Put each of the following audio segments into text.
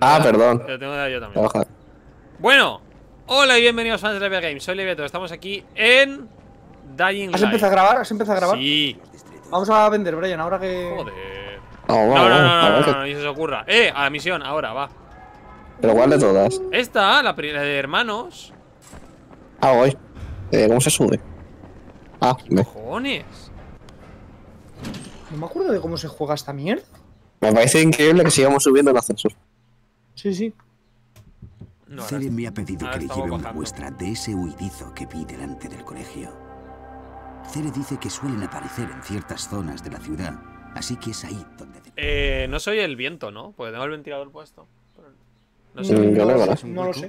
Perdón. Lo tengo que dar yo también. Ojalá. Bueno, hola y bienvenidos fans de LevillaGames. Soy Levillator. Estamos aquí en Dying Light. ¿Has empezado a grabar? Sí. Vamos a vender, Brian, ahora que... Joder. No, ni se os ocurra. A la misión, ahora, va. Pero igual de todas. Esta, la de hermanos. Voy. ¿Cómo se sube? ¿Qué cojones? No me acuerdo de cómo se juega esta mierda. Me parece increíble que sigamos subiendo el ascensor. Sí, sí. Zere me ha pedido que le lleve una muestra de ese huidizo que vi delante del colegio. Zere dice que suelen aparecer en ciertas zonas de la ciudad, así que es ahí donde... no soy el viento, ¿no? Porque tengo el ventilador puesto. No sé. No lo sé.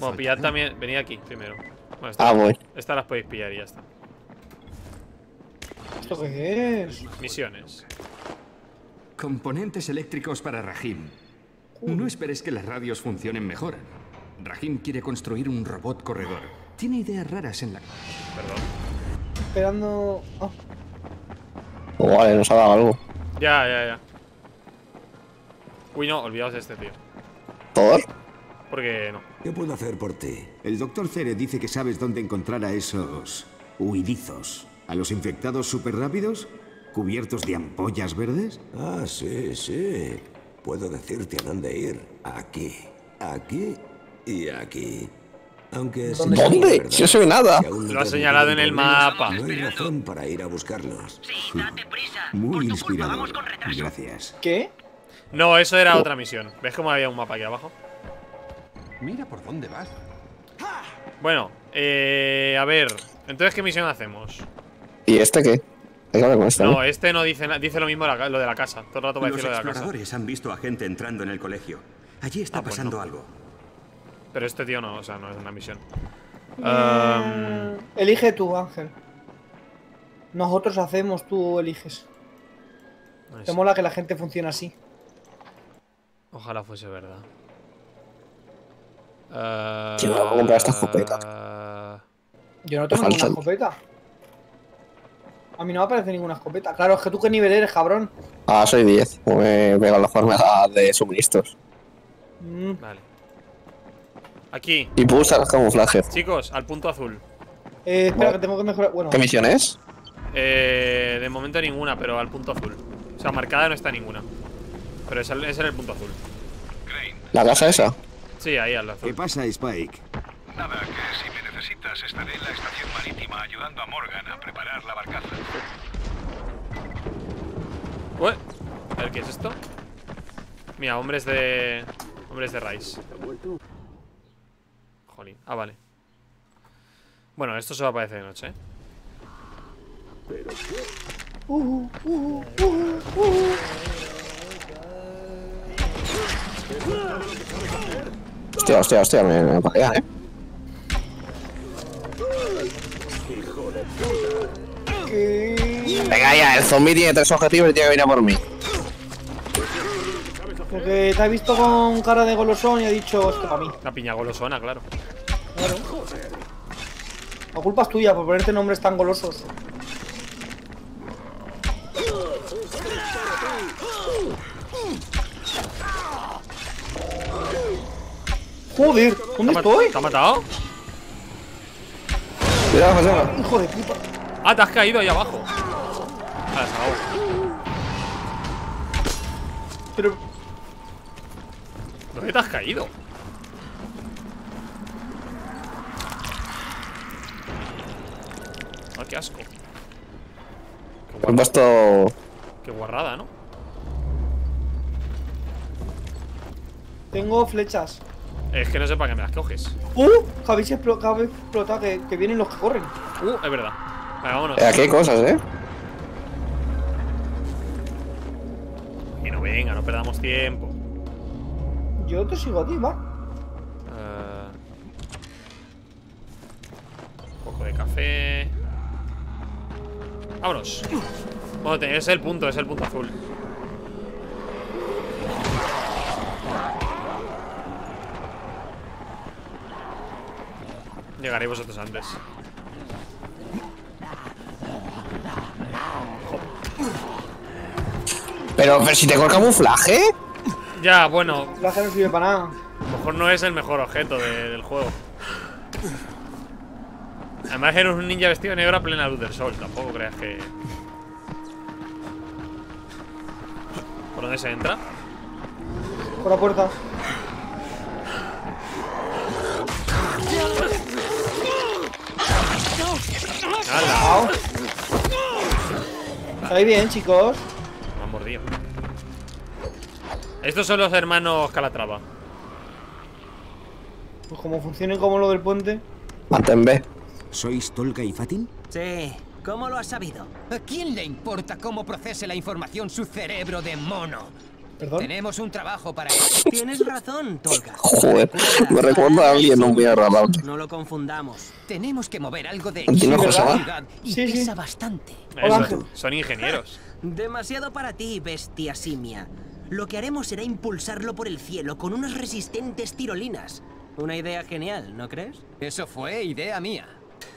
Bueno, pillad también... Venid aquí primero. Bueno, voy. Estas las podéis pillar y ya está. ¿Esto qué es? Misiones. Componentes eléctricos para Rahim. No esperes que las radios funcionen mejor. Rahim quiere construir un robot corredor. Tiene ideas raras en la... Perdón. Esperando... Vale, nos ha dado algo. Ya. Uy, no, olvidaos de este tío. ¿Todo? Porque no. ¿Qué puedo hacer por ti? El doctor Zere dice que sabes dónde encontrar a esos... huidizos. ¿A los infectados súper rápidos? ¿Cubiertos de ampollas verdes? Sí. Puedo decirte a dónde ir. Aquí, aquí y aquí. Aunque... ¿Dónde? Yo soy nada. Lo ha señalado en el mapa. No hay razón para ir a buscarlos. Sí, date prisa. Muy inspirador. Gracias. ¿Qué? No, eso era otra misión. ¿Ves cómo había un mapa aquí abajo? Mira por dónde vas. Bueno, a ver. Entonces, ¿qué misión hacemos? ¿Y este qué? No, este no dice nada. Dice lo mismo lo de la casa. Todo el rato va a decir lo de la casa. Los exploradores han visto a gente entrando en el colegio. Allí está pasando algo. Pero este tío no, no es una misión. Elige tú, Ángel. Nosotros hacemos, tú eliges. Te mola que la gente funcione así. Ojalá fuese verdad. Yo no voy a comprar esta escopeta. Yo no tengo ninguna escopeta. A mí no me aparece ninguna escopeta. Claro, es que tú qué nivel eres, cabrón. Soy 10. Me pego a la jornada de suministros. Vale. Aquí. Y pulsa los camuflajes. Chicos, al punto azul. Espera, que tengo que mejorar. Bueno. ¿Qué misión es? De momento ninguna, pero al punto azul. O sea, marcada no está ninguna. Pero ese era el punto azul. ¿La casa esa? Sí, ahí al azul. ¿Qué pasa, Spike? Nada, que si me necesitas estaré en la estación marítima ayudando a Morgan a preparar la barcaza. Ué, a ver, ¿qué es esto? Mira, hombres de Rais. Jolín, vale. Bueno, esto se va a aparecer de noche, ¿eh? Hostia, me apaga, ¿eh? Venga ya, el zombie tiene 3 objetivos y tiene que venir a por mí. Porque te ha visto con cara de golosón y ha dicho, esto para mí. La piña golosona, claro. La culpa es tuya por ponerte nombres tan golosos. Joder, ¿dónde estoy? ¿Te ha matado? Cuidado, pasada. Hijo de puta. Te has caído ahí abajo. Pero... ¿dónde te has caído? Qué asco. Qué puesto... qué guarrada, ¿no? Tengo flechas. Es que no sé para qué me las coges. Habéis explotado que vienen los que corren. Es verdad. Vale, vámonos. Aquí hay cosas, ¿eh? Que no venga, no perdamos tiempo. Yo te sigo a ti, va. Un poco de café. Vámonos. Bueno, es el punto azul. Llegaréis vosotros antes. Pero si tengo el camuflaje. Ya, bueno. El láser no sirve para nada. A lo mejor no es el mejor objeto del juego. Además eres un ninja vestido de negro a plena luz del sol. Tampoco creas que... ¿Por dónde se entra? Por la puerta. ¡Hala! Estáis bien, chicos. Me han mordido. Estos son los hermanos Calatrava. Pues como funcionen como lo del puente. Maten B. ¿Sois Tolga y Fatin? Sí. ¿Cómo lo has sabido? ¿A quién le importa cómo procese la información su cerebro de mono? ¿Perdón? Tenemos un trabajo para él. Tienes razón, Tolga. Joder, me recuerda a alguien un día raro. No lo confundamos. Tenemos que mover algo de equipo. Y sí, pesa bastante. Eso, son ingenieros. Demasiado para ti, bestia simia. Lo que haremos será impulsarlo por el cielo con unas resistentes tirolinas. Una idea genial, ¿no crees? Eso fue idea mía.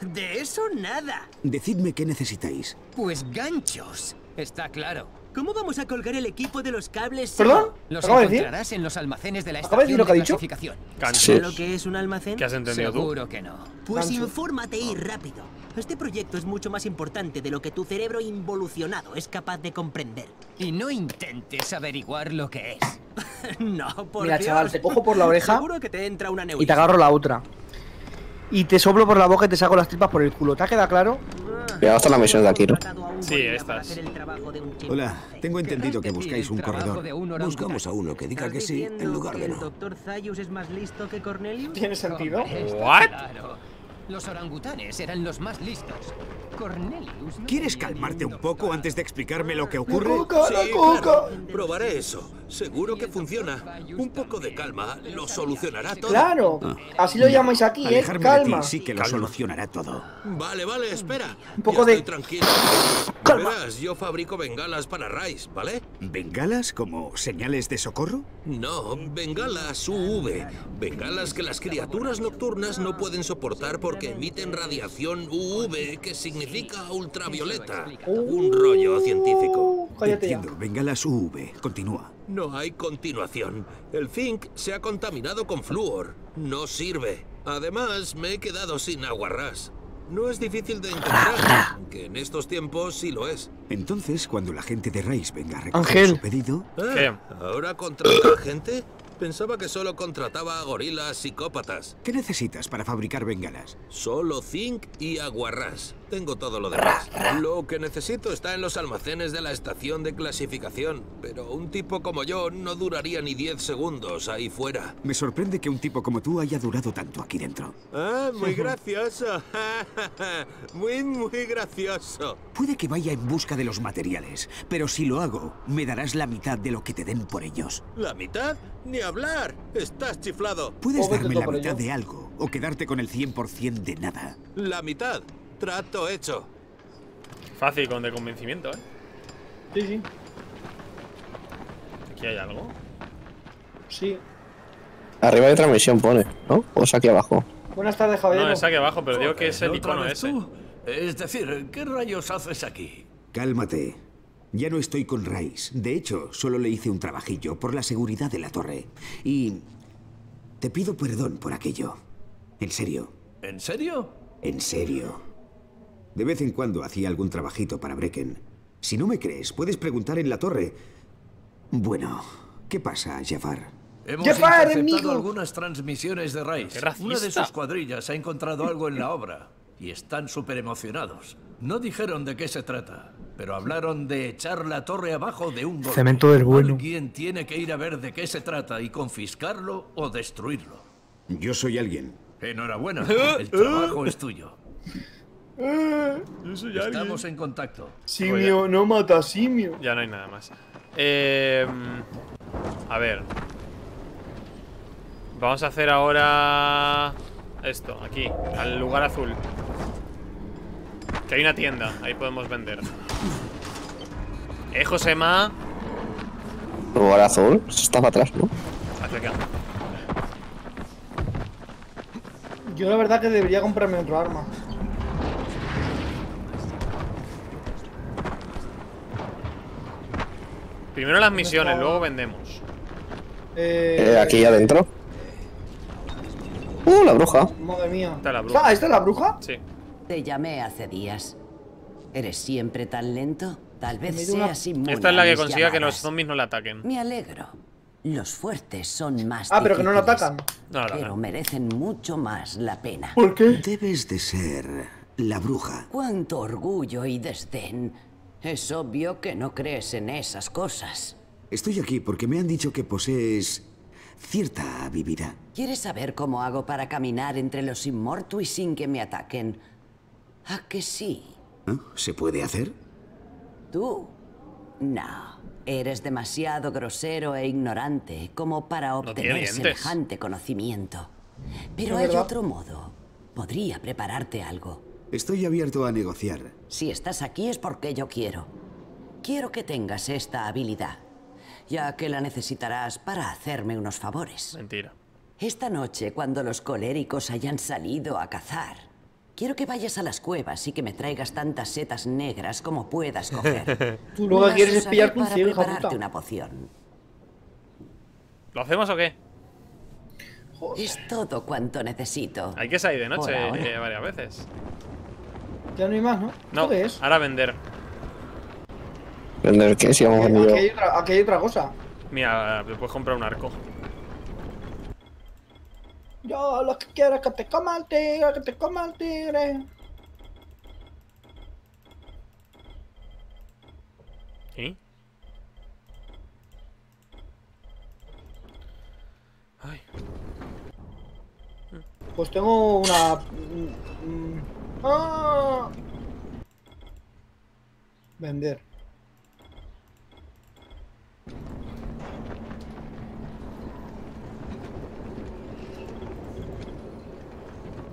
De eso nada. Decidme qué necesitáis. Pues ganchos. Está claro. ¿Cómo vamos a colgar el equipo de los cables? ¿Perdón? Los encontrarás en los almacenes de la estación de clasificación. ¿Sabes lo que es un almacén? ¿Qué has entendido tú? Seguro que no. Pues infórmate y rápido. Este proyecto es mucho más importante de lo que tu cerebro involucionado es capaz de comprender. Y no intentes averiguar lo que es. No, por Dios. Mira, chaval, te cojo por la oreja. Seguro que te entra una neurisma. Y te agarro la otra. Y te soplo por la boca y te saco las tripas por el culo. ¿Te ha quedado claro? Ya hasta la misión de Arquero. Sí, estas. Hola, tengo entendido que buscáis un corredor. Buscamos a uno que diga que sí en lugar de no. ¿Doctor Zayus es más listo que Cornelius? ¿Tiene sentido? ¿What? Los orangutanes eran los más listos. Cornelius. ¿Quieres calmarte un poco antes de explicarme lo que ocurre? Sí, claro. Probaré eso. Seguro que funciona. Un poco de calma lo solucionará todo. Claro. Así lo llamáis aquí, ¿eh? Calma. De ti, sí que lo solucionará todo. Vale, vale, espera. Un poco de... tranquilo. Calma. Verás, yo fabrico bengalas para Rais, ¿vale? ¿Bengalas como señales de socorro? No, bengalas UV. Bengalas que las criaturas nocturnas no pueden soportar porque emiten radiación UV, que significa ultravioleta. Un rollo científico. Entiendo, bengalas UV. Continúa. No hay continuación. El zinc se ha contaminado con flúor. No sirve. Además, me he quedado sin aguarrás. No es difícil de encontrar, que en estos tiempos sí lo es. Entonces, cuando la gente de Rais venga a recoger su pedido... ¿Ahora contrata gente? Pensaba que solo contrataba a gorilas psicópatas. ¿Qué necesitas para fabricar bengalas? Solo zinc y aguarrás. Tengo todo lo demás. Lo que necesito está en los almacenes de la estación de clasificación. Pero un tipo como yo no duraría ni 10 segundos ahí fuera. Me sorprende que un tipo como tú haya durado tanto aquí dentro. Ah, muy gracioso. Muy, muy gracioso. Puede que vaya en busca de los materiales, pero si lo hago, me darás la mitad de lo que te den por ellos. ¿La mitad? Ni hablar. Estás chiflado. Puedes darme la mitad de algo o quedarte con el 100% de nada. La mitad. Trato hecho. Fácil con de convencimiento, ¿eh? Sí, sí. ¿Aquí hay algo? Sí. Arriba hay otra misión, pone, ¿no? ¿O es aquí abajo? Buenas tardes, Javier. No, es aquí abajo, pero digo que es el icono ese. Es decir, ¿qué rayos haces aquí? Cálmate. Ya no estoy con Rais. De hecho, solo le hice un trabajillo por la seguridad de la torre. Y... te pido perdón por aquello. En serio. ¿En serio? En serio. De vez en cuando hacía algún trabajito para Brecken. Si no me crees, puedes preguntar en la torre. Bueno, ¿qué pasa, Jafar? Hemos interceptado algunas transmisiones de Rais. Una de sus cuadrillas ha encontrado algo en la obra y están súper emocionados. No dijeron de qué se trata, pero hablaron de echar la torre abajo de un golpe. Cemento del bueno. Alguien tiene que ir a ver de qué se trata y confiscarlo o destruirlo. Yo soy alguien. Enhorabuena, el trabajo es tuyo. Estamos en contacto. Simio, no mata simio. Ya no hay nada más. A ver. Vamos a hacer ahora esto, aquí, al lugar azul. Que hay una tienda, ahí podemos vender. Josema. ¿Lugar azul? Está para atrás, ¿no? Hacia acá. Yo la verdad que debería comprarme otro arma. Primero las misiones, luego vendemos. Aquí adentro. La bruja. Madre mía. Está la bruja. Ah, ¿esta es la bruja? Sí. Te llamé hace días. ¿Eres siempre tan lento? Tal vez seas inmune. Esta es la que consiga que los zombies no la ataquen. Me alegro. Los fuertes son más. Ah, pero que no la atacan. No, no, pero merecen mucho más la pena. ¿Por qué? Debes de ser la bruja. Cuánto orgullo y desdén. Es obvio que no crees en esas cosas. Estoy aquí porque me han dicho que posees cierta habilidad. ¿Quieres saber cómo hago para caminar entre los inmortus sin que me ataquen? ¿A que sí? ¿Eh? ¿Se puede hacer? ¿Tú? No. Eres demasiado grosero e ignorante como para obtener semejante conocimiento. Pero hay otro modo. Podría prepararte algo. Estoy abierto a negociar. Si estás aquí es porque yo quiero. Quiero que tengas esta habilidad, ya que la necesitarás para hacerme unos favores. Mentira. Esta noche, cuando los coléricos hayan salido a cazar, quiero que vayas a las cuevas y que me traigas tantas setas negras como puedas coger. Tú luego no quieres pillar un cielo, hija puta. Una poción. ¿Lo hacemos o qué? Joder. Es todo cuanto necesito. Hay que salir de noche varias veces. Ya no hay más, ¿no? No, ¿qué es? Ahora vender. ¿Vender qué? Si vamos a aquí hay otra cosa. Mira, puedes comprar un arco. Yo lo que quiero es que te coma el tigre, que te coma el tigre. ¿Sí? Ay. Pues tengo una... ¡Ah! Vender.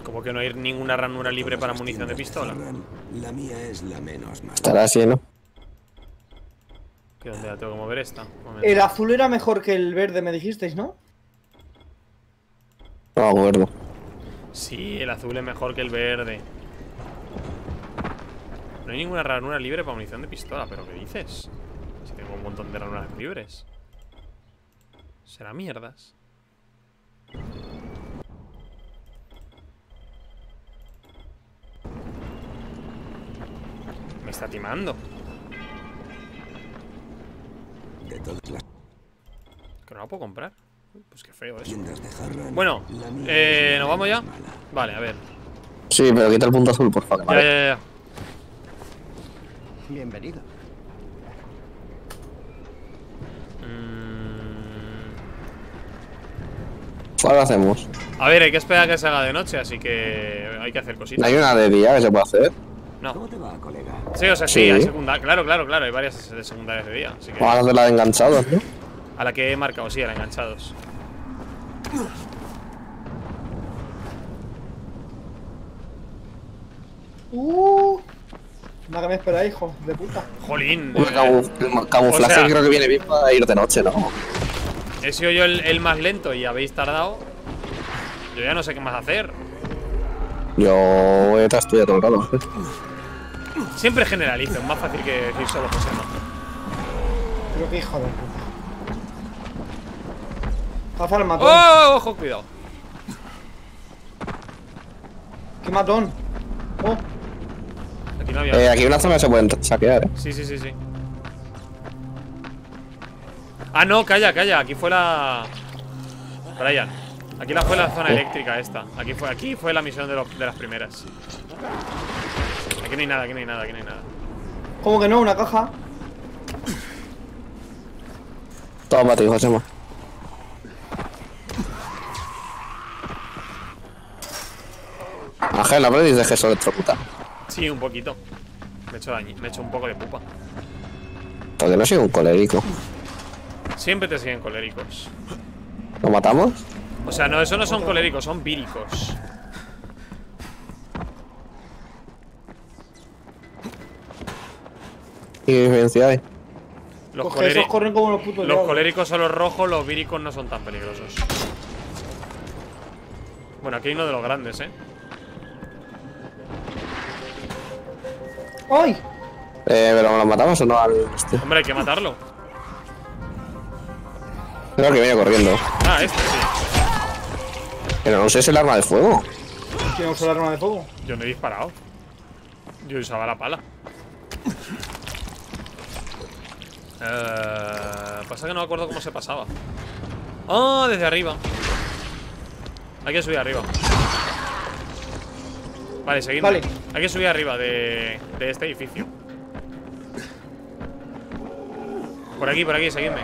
Como que no hay ninguna ranura libre para munición de pistola. La mía es la menos mala. Estará así, ¿no? ¿Qué, dónde la tengo que mover esta? El azul era mejor que el verde, me dijisteis, ¿no? No me acuerdo. Sí, el azul es mejor que el verde. No hay ninguna ranura libre para munición de pistola, pero ¿qué dices? Si tengo un montón de ranuras libres. Será mierdas. Me está timando. De todas las... Que no la puedo comprar. Pues qué feo eso. Bueno, ¿nos vamos ya? Vale, a ver. Sí, pero quita el punto azul, por favor. Ya. Bienvenido. ¿Cuál hacemos? A ver, hay que esperar a que se haga de noche, así que hay que hacer cositas. ¿Hay una de día que se puede hacer? No. ¿Cómo te va, colega? Sí, o sea, sí, hay secundarias. Claro, claro, claro, hay varias de secundarias de día. Así que... Vamos a hacer la de enganchados, ¿no? A la que he marcado, sí, a la de enganchados. Nada que me espera, hijo de puta. Jolín. El camuflaje, o sea, creo que viene bien para ir de noche, ¿no? He sido yo el más lento y habéis tardado. Yo ya no sé qué más hacer. Yo voy a estudiar todo el rato. Siempre generalizo, es más fácil que decir solo José, ¿no? Pero qué hijo de puta. Jafar, matón. ¡Oh! ¡Ojo, cuidado! ¡Qué matón! ¡Oh! Aquí no había. Aquí una zona se pueden saquear, ¿eh? Sí, sí, sí, sí. Ah, no, calla, calla. Aquí fue la... Brian. Aquí fue la zona eléctrica esta. Aquí fue la misión de las primeras. Aquí no hay nada, aquí no hay nada, aquí no hay nada. ¿Cómo que no? ¿Una caja? Toma, tío, Josema. Ajá, la verdad es que eso electrocuta. Sí, un poquito. Me he hecho daño, me he hecho un poco de pupa. Porque no soy un colérico. Siempre te siguen coléricos. ¿Lo matamos? O sea, no, eso no son coléricos, son víricos. ¿Qué diferencia hay? Esos corren como los putos. Los coléricos son los rojos, los víricos no son tan peligrosos. Bueno, aquí hay uno de los grandes, ¿eh? ¡Ay! ¿Pero lo matamos o no? Hombre, hay que matarlo. No, que viene corriendo. Ah, este sí. Pero no uses el arma de fuego. ¿Quién usa el arma de fuego? Yo no he disparado. Yo usaba la pala. Pasa que no me acuerdo cómo se pasaba. Ah, desde arriba. Hay que subir arriba. Vale, seguidme. Vale. Hay que subir arriba de este edificio. Por aquí, seguidme.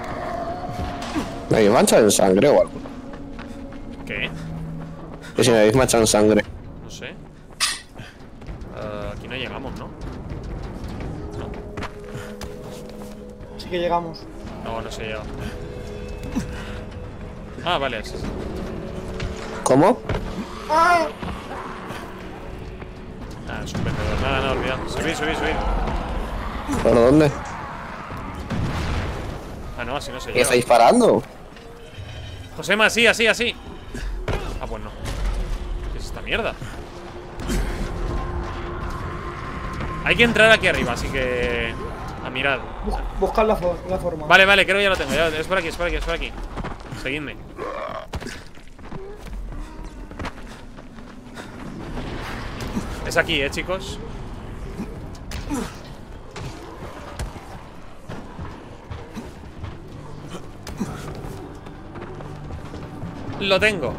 ¿Me mancha en sangre o algo? ¿Qué? Que si me habéis manchado en sangre. No sé. Aquí no llegamos, ¿no? No. Sí que llegamos. No, no se llega. Ah, vale. ¿Cómo? ¡Ah! Nada, es un vendedor. Nada, nada, olvidado. Subir. ¿Pero dónde? Ah, no, así no se llega. ¿Qué está disparando? Josema, así. Ah, pues no. ¿Qué es esta mierda? Hay que entrar aquí arriba, así que... A mirar. Buscar la forma. Vale, creo que ya lo tengo. Ya, es por aquí, es por aquí. Seguidme. Es aquí, chicos. Lo tengo.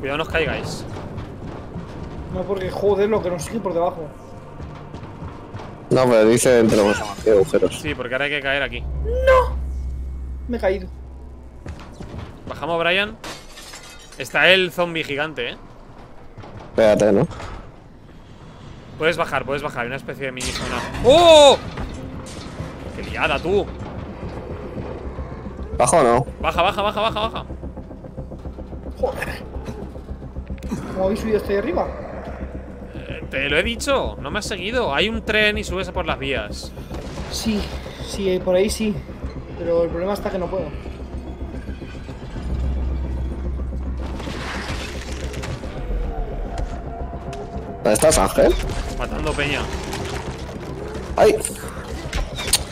Cuidado, no os caigáis. No, porque joder lo que nos sigue por debajo. No, pero dice entre los agujeros. Sí, porque ahora hay que caer aquí. ¡No! Me he caído. Bajamos, Brian. Está el zombie gigante, Espérate, ¿no? Puedes bajar. Hay una especie de mini zona. ¡Oh! ¡Qué liada, tú! ¿Bajo o no? Baja. Joder. ¿Cómo habéis subido hasta ahí arriba? Te lo he dicho, no me has seguido. Hay un tren y subes por las vías. Sí, por ahí sí. Pero el problema está que no puedo. ¿Dónde estás, Ángel? Matando peña. ¡Ay!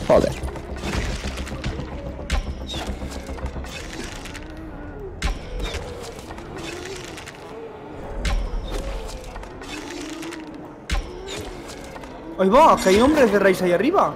Joder. ¡Ahí va! ¡Que hay hombres de Rais ahí arriba!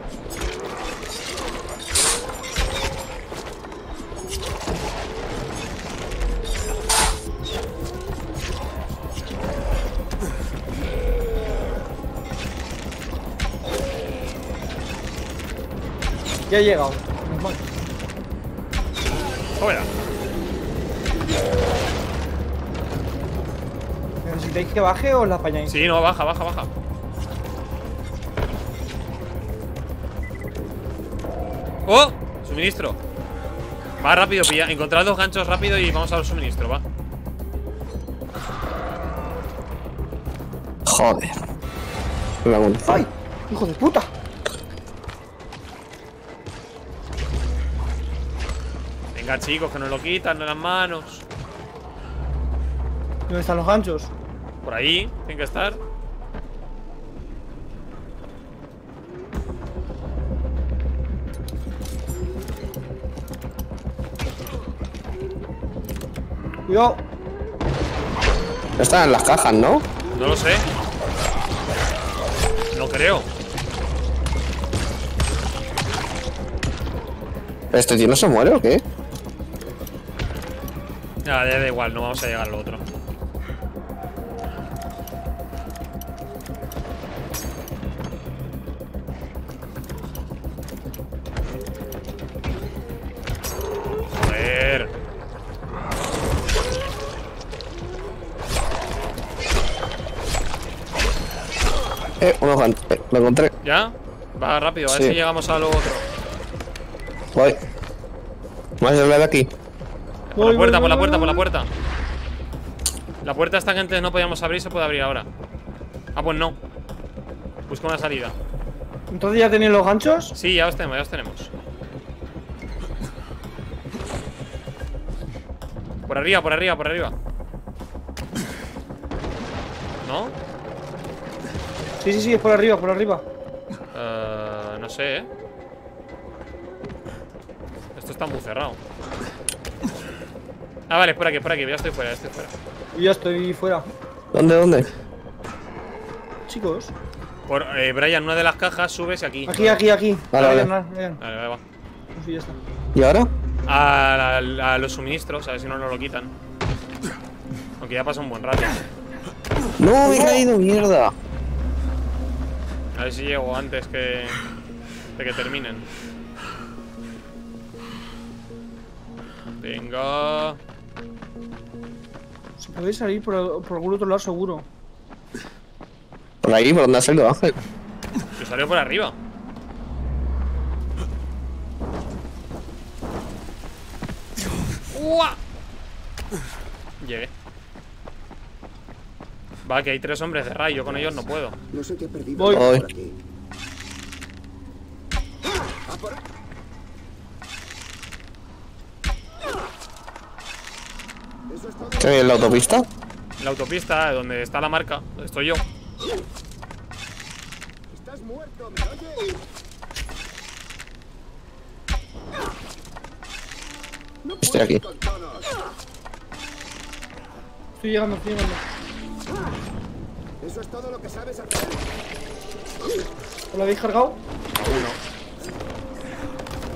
Ya he llegado. Normal. ¡Fuera! ¿Necesitáis que baje o la apañáis? Sí, no, baja. ¡Oh! Suministro. Va rápido, pilla. Encontrad dos ganchos rápido y vamos al suministro, va. Joder. ¡Ay! ¡Hijo de puta! Venga, chicos, que nos lo quitan de las manos. ¿Dónde están los ganchos? Por ahí, tienen que estar. Cuidado. Están en las cajas, ¿no? No lo sé. No creo. ¿Este tío no se muere o qué? Ya, da igual, no vamos a llegar al otro. Unos ganchos, lo encontré. ¿Ya? Va rápido, a ver si llegamos a lo otro. Voy. Más de aquí. Por la puerta. La puerta esta que antes no podíamos abrir, se puede abrir ahora. Ah, pues no. Busca una salida. ¿Entonces ya tenéis los ganchos? Sí, ya los tenemos. Por arriba. ¿No? Sí, es por arriba. No sé, Esto está muy cerrado. Ah, vale, por aquí, ya estoy fuera, Ya estoy fuera. ¿Dónde, Chicos. Por, Brian, una de las cajas subes aquí. Aquí. Vale, vale, va. Sí, ya está. ¿Y ahora? A los suministros, a ver si no nos lo quitan. Aunque ya pasa un buen rato. ¡No, me he caído, mierda! A ver si llego antes que... de que terminen. Venga... Se puede salir por algún otro lado seguro. ¿Por ahí? ¿Por dónde has salido, Ángel? Yo salí por arriba. ¡Uah! Llegué. Va, que hay tres hombres de rayo, con ellos no puedo. No sé qué he perdido. Voy. Por aquí. ¿Qué? ¿La autopista? La autopista, donde está la marca, donde estoy yo. Estás muerto, ¿me oyes? No estoy aquí. Estoy llegando, Eso es todo lo que sabes hacer. ¿Lo habéis cargado? Aún no.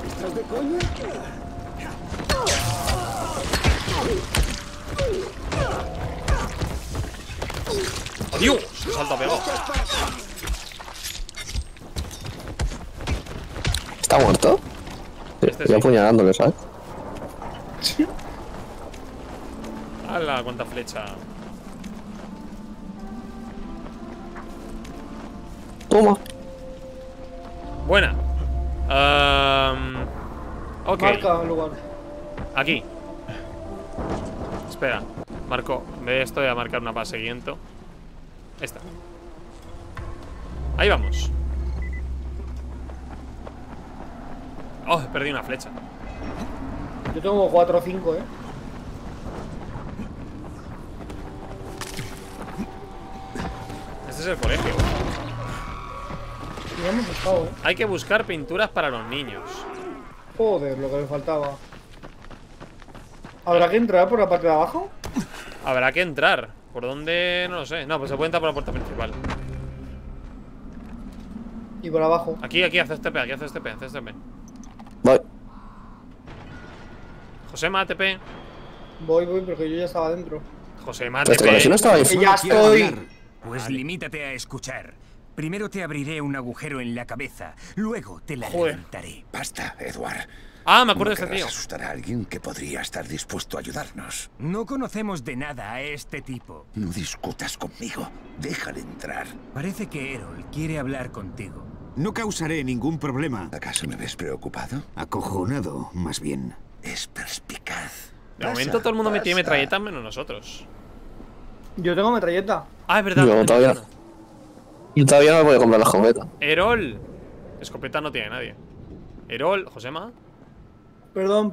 ¿Estás de coña? ¡Dios! Se salta pegado. ¿Está muerto? Este estoy apuñalándole, ¿sabes? Sí. ¡Hala! ¡Cuánta flecha! Toma. Buena. Ok. Marca el lugar. Aquí. Espera. Marco. De esto voy a marcar una para seguimiento. Esta. Ahí vamos. Oh, perdí una flecha. Yo tengo 4 o 5, eh. Este es el colegio. Hemos buscado, ¿eh? Hay que buscar pinturas para los niños. Joder, lo que me faltaba. ¿Habrá que entrar por la parte de abajo? Habrá que entrar. ¿Por dónde? No lo sé. No, pues se puede entrar por la puerta principal. Y por abajo. Aquí, hace este P. Voy. Josema, ATP. Voy, porque yo ya estaba dentro. Josema, ATP. Pero si no estaba ahí. ¡Ya estoy! Pues limítate a escuchar. Primero te abriré un agujero en la cabeza, luego te la levantaré. Basta, Edward. Ah, me acuerdo de este tío. Asustar a alguien que podría estar dispuesto a ayudarnos. No conocemos de nada a este tipo. No discutas conmigo. Déjale entrar. Parece que Errol quiere hablar contigo. No causaré ningún problema. ¿Acaso me ves preocupado? Acojonado, más bien. Es perspicaz. De momento todo el mundo me tiene metralleta menos nosotros. Yo tengo metralleta. Ah, es verdad. No, todavía no. Y todavía no voy a comprar la escopeta. Errol. Escopeta no tiene nadie. Errol, Josema. Perdón.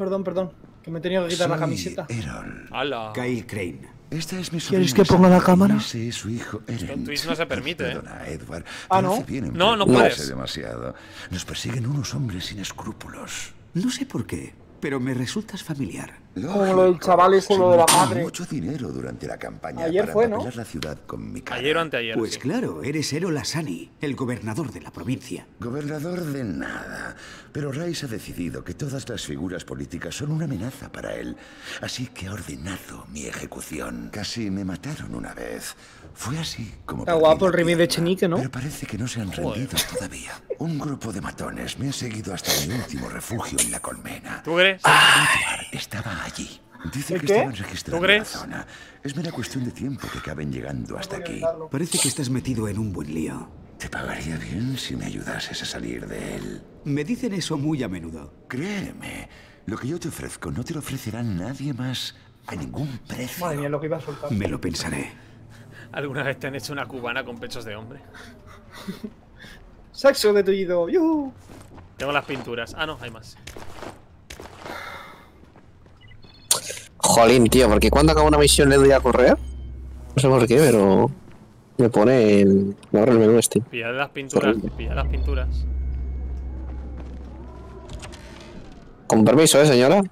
Que me he tenido que quitar la camiseta. Errol. Ala. Kyle Crane. Esta es mi sobrina. ¿Quieres que ponga la cámara? Sí, su hijo. En Twitch no se permite. Perdona, Edward. Ah, no. No, no puedes. Demasiado. Nos persiguen unos hombres sin escrúpulos. No sé por qué, pero me resultas familiar. Como lo del chaval es solo de la madre. Mucho dinero durante la campaña. Ayer fue, ¿no? La ciudad con mi cara. Ayer o anteayer. Pues sí. Claro, eres Errol Asani, el gobernador de la provincia. Gobernador de nada. Pero Rais ha decidido que todas las figuras políticas son una amenaza para él. Así que ha ordenado mi ejecución. Casi me mataron una vez. Fue así como... Está guapo el remake de Chenique, ¿no? Pero parece que no se han rendido todavía. Un grupo de matones me ha seguido hasta mi último refugio en la colmena. ¿Tú crees? Estaba allí. Dice que estaban registrando la zona. Es mera cuestión de tiempo que acaben llegando hasta aquí. Parece que estás metido en un buen lío. Te pagaría bien si me ayudases a salir de él. Me dicen eso muy a menudo. Créeme, lo que yo te ofrezco no te lo ofrecerá nadie más a ningún precio. Madre mía, lo que iba a soltar. Me lo pensaré. ¿Alguna vez te han hecho una cubana con pechos de hombre? Saxo detenido. ¡Yuhu! Tengo las pinturas. Ah, no, hay más. Jolín, tío, porque cuando acabo una misión le doy a correr. No sé por qué, pero me pone el... Me abre el menú este. Pillad las pinturas, Con permiso, señora.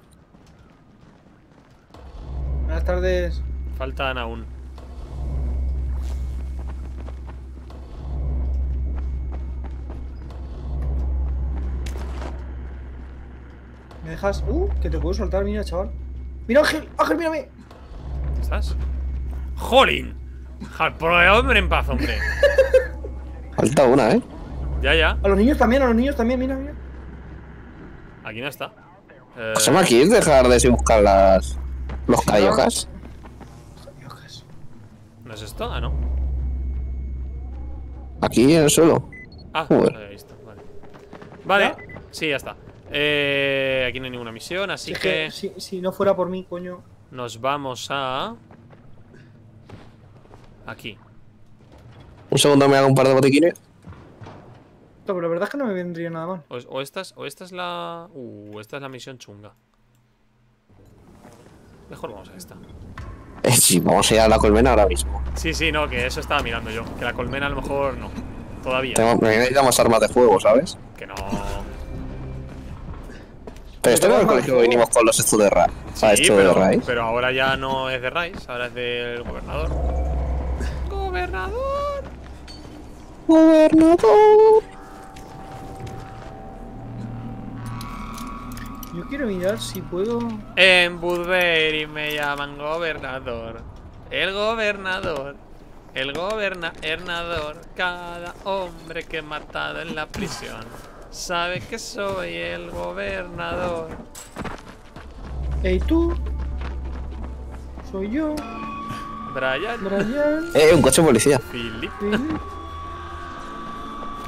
Buenas tardes. Faltan aún. ¿Me dejas? Que te puedo soltar, mira, chaval. ¡Mira, Ángel! ¡Ángel, mírame! ¿Estás? ¡Jolín! Hombre en paz, hombre. Falta una, ¿eh? Ya, ya. A los niños también, mira, mira. Aquí no está. ¿Pasamos aquí? ¿Dejar de buscar las... los callocas? ¿No es esto? Ah, no. Aquí en el suelo. Ah, no lo había visto. Vale. Vale, sí, ya está. Aquí no hay ninguna misión, así que... Si no fuera por mí, coño. Nos vamos a... aquí. Un segundo, me hago un par de botiquines. No, pero la verdad es que no me vendría nada mal. Esta es la misión chunga. Mejor vamos a esta. Sí, vamos a ir a la colmena ahora mismo. Sí, sí, no, que eso estaba mirando yo. Que la colmena a lo mejor no. Todavía. Necesitamos armas de fuego, ¿sabes? Que no. Pero esto en el colegio vinimos con los estos de Rais. Sí, de Rais. Pero ahora ya no es de Rais, ahora es del gobernador. ¡Gobernador! ¡Gobernador! Yo quiero mirar si puedo... En Budberry me llaman gobernador. El gobernador. El gobernador. Cada hombre que he matado en la prisión sabe que soy el gobernador. ¿Y tú? Soy yo. Brian. Un coche policía. Philip.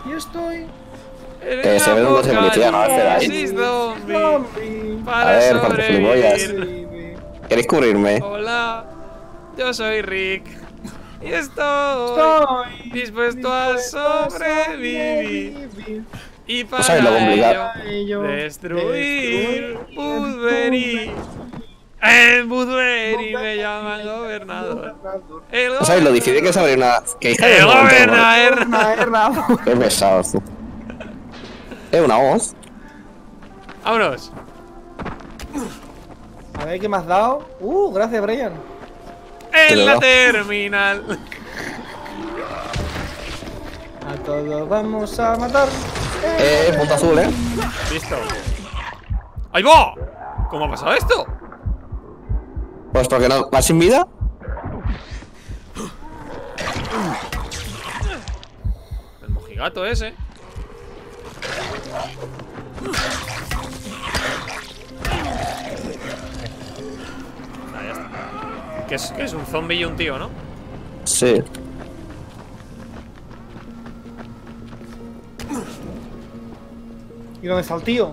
Y estoy... se ve un coche policía, no esperáis. A ver, parte gilipollas. ¿Queréis cubrirme? Hola, yo soy Rick. Y estoy dispuesto a sobrevivir. Y para ello, destruir Budberry. El Budberry me llaman gobernador. ¿No sabéis lo difícil que es abrir una... que hija de gobernador? Qué pesado, tú. Es una voz. ¡Vámonos! A ver qué me has dado. Gracias, Brian. En la terminal. A todos vamos a matar. Punto azul, Listo. ¡Ahí va! ¿Cómo ha pasado esto? Pues porque no. ¿Vas sin vida? El mojigato ese. Ya está. Que es un zombie y un tío, ¿no? Sí. ¿Y dónde está el tío?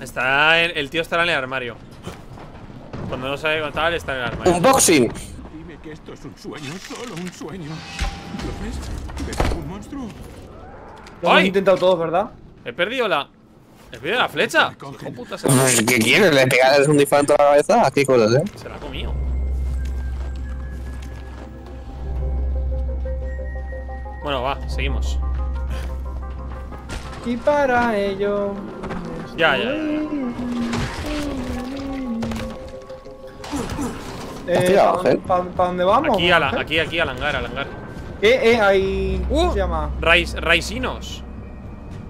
Está el tío estará en el armario. Cuando no sabe contar, está en el armario. ¡Unboxing! Dime que esto es un sueño, solo un sueño. ¿Lo ves? ¿Ves un monstruo? Lo han intentado todos, ¿verdad? He perdido la flecha. Hijo puta, ¿qué quieres? ¿Le pegas un disparo en toda la cabeza? ¿Qué cosas, Se la ha comido. Bueno, va, seguimos. Y para ello... ¿Para dónde vamos? Aquí, al hangar. Ahí... ¿Cómo se llama? Raisinos.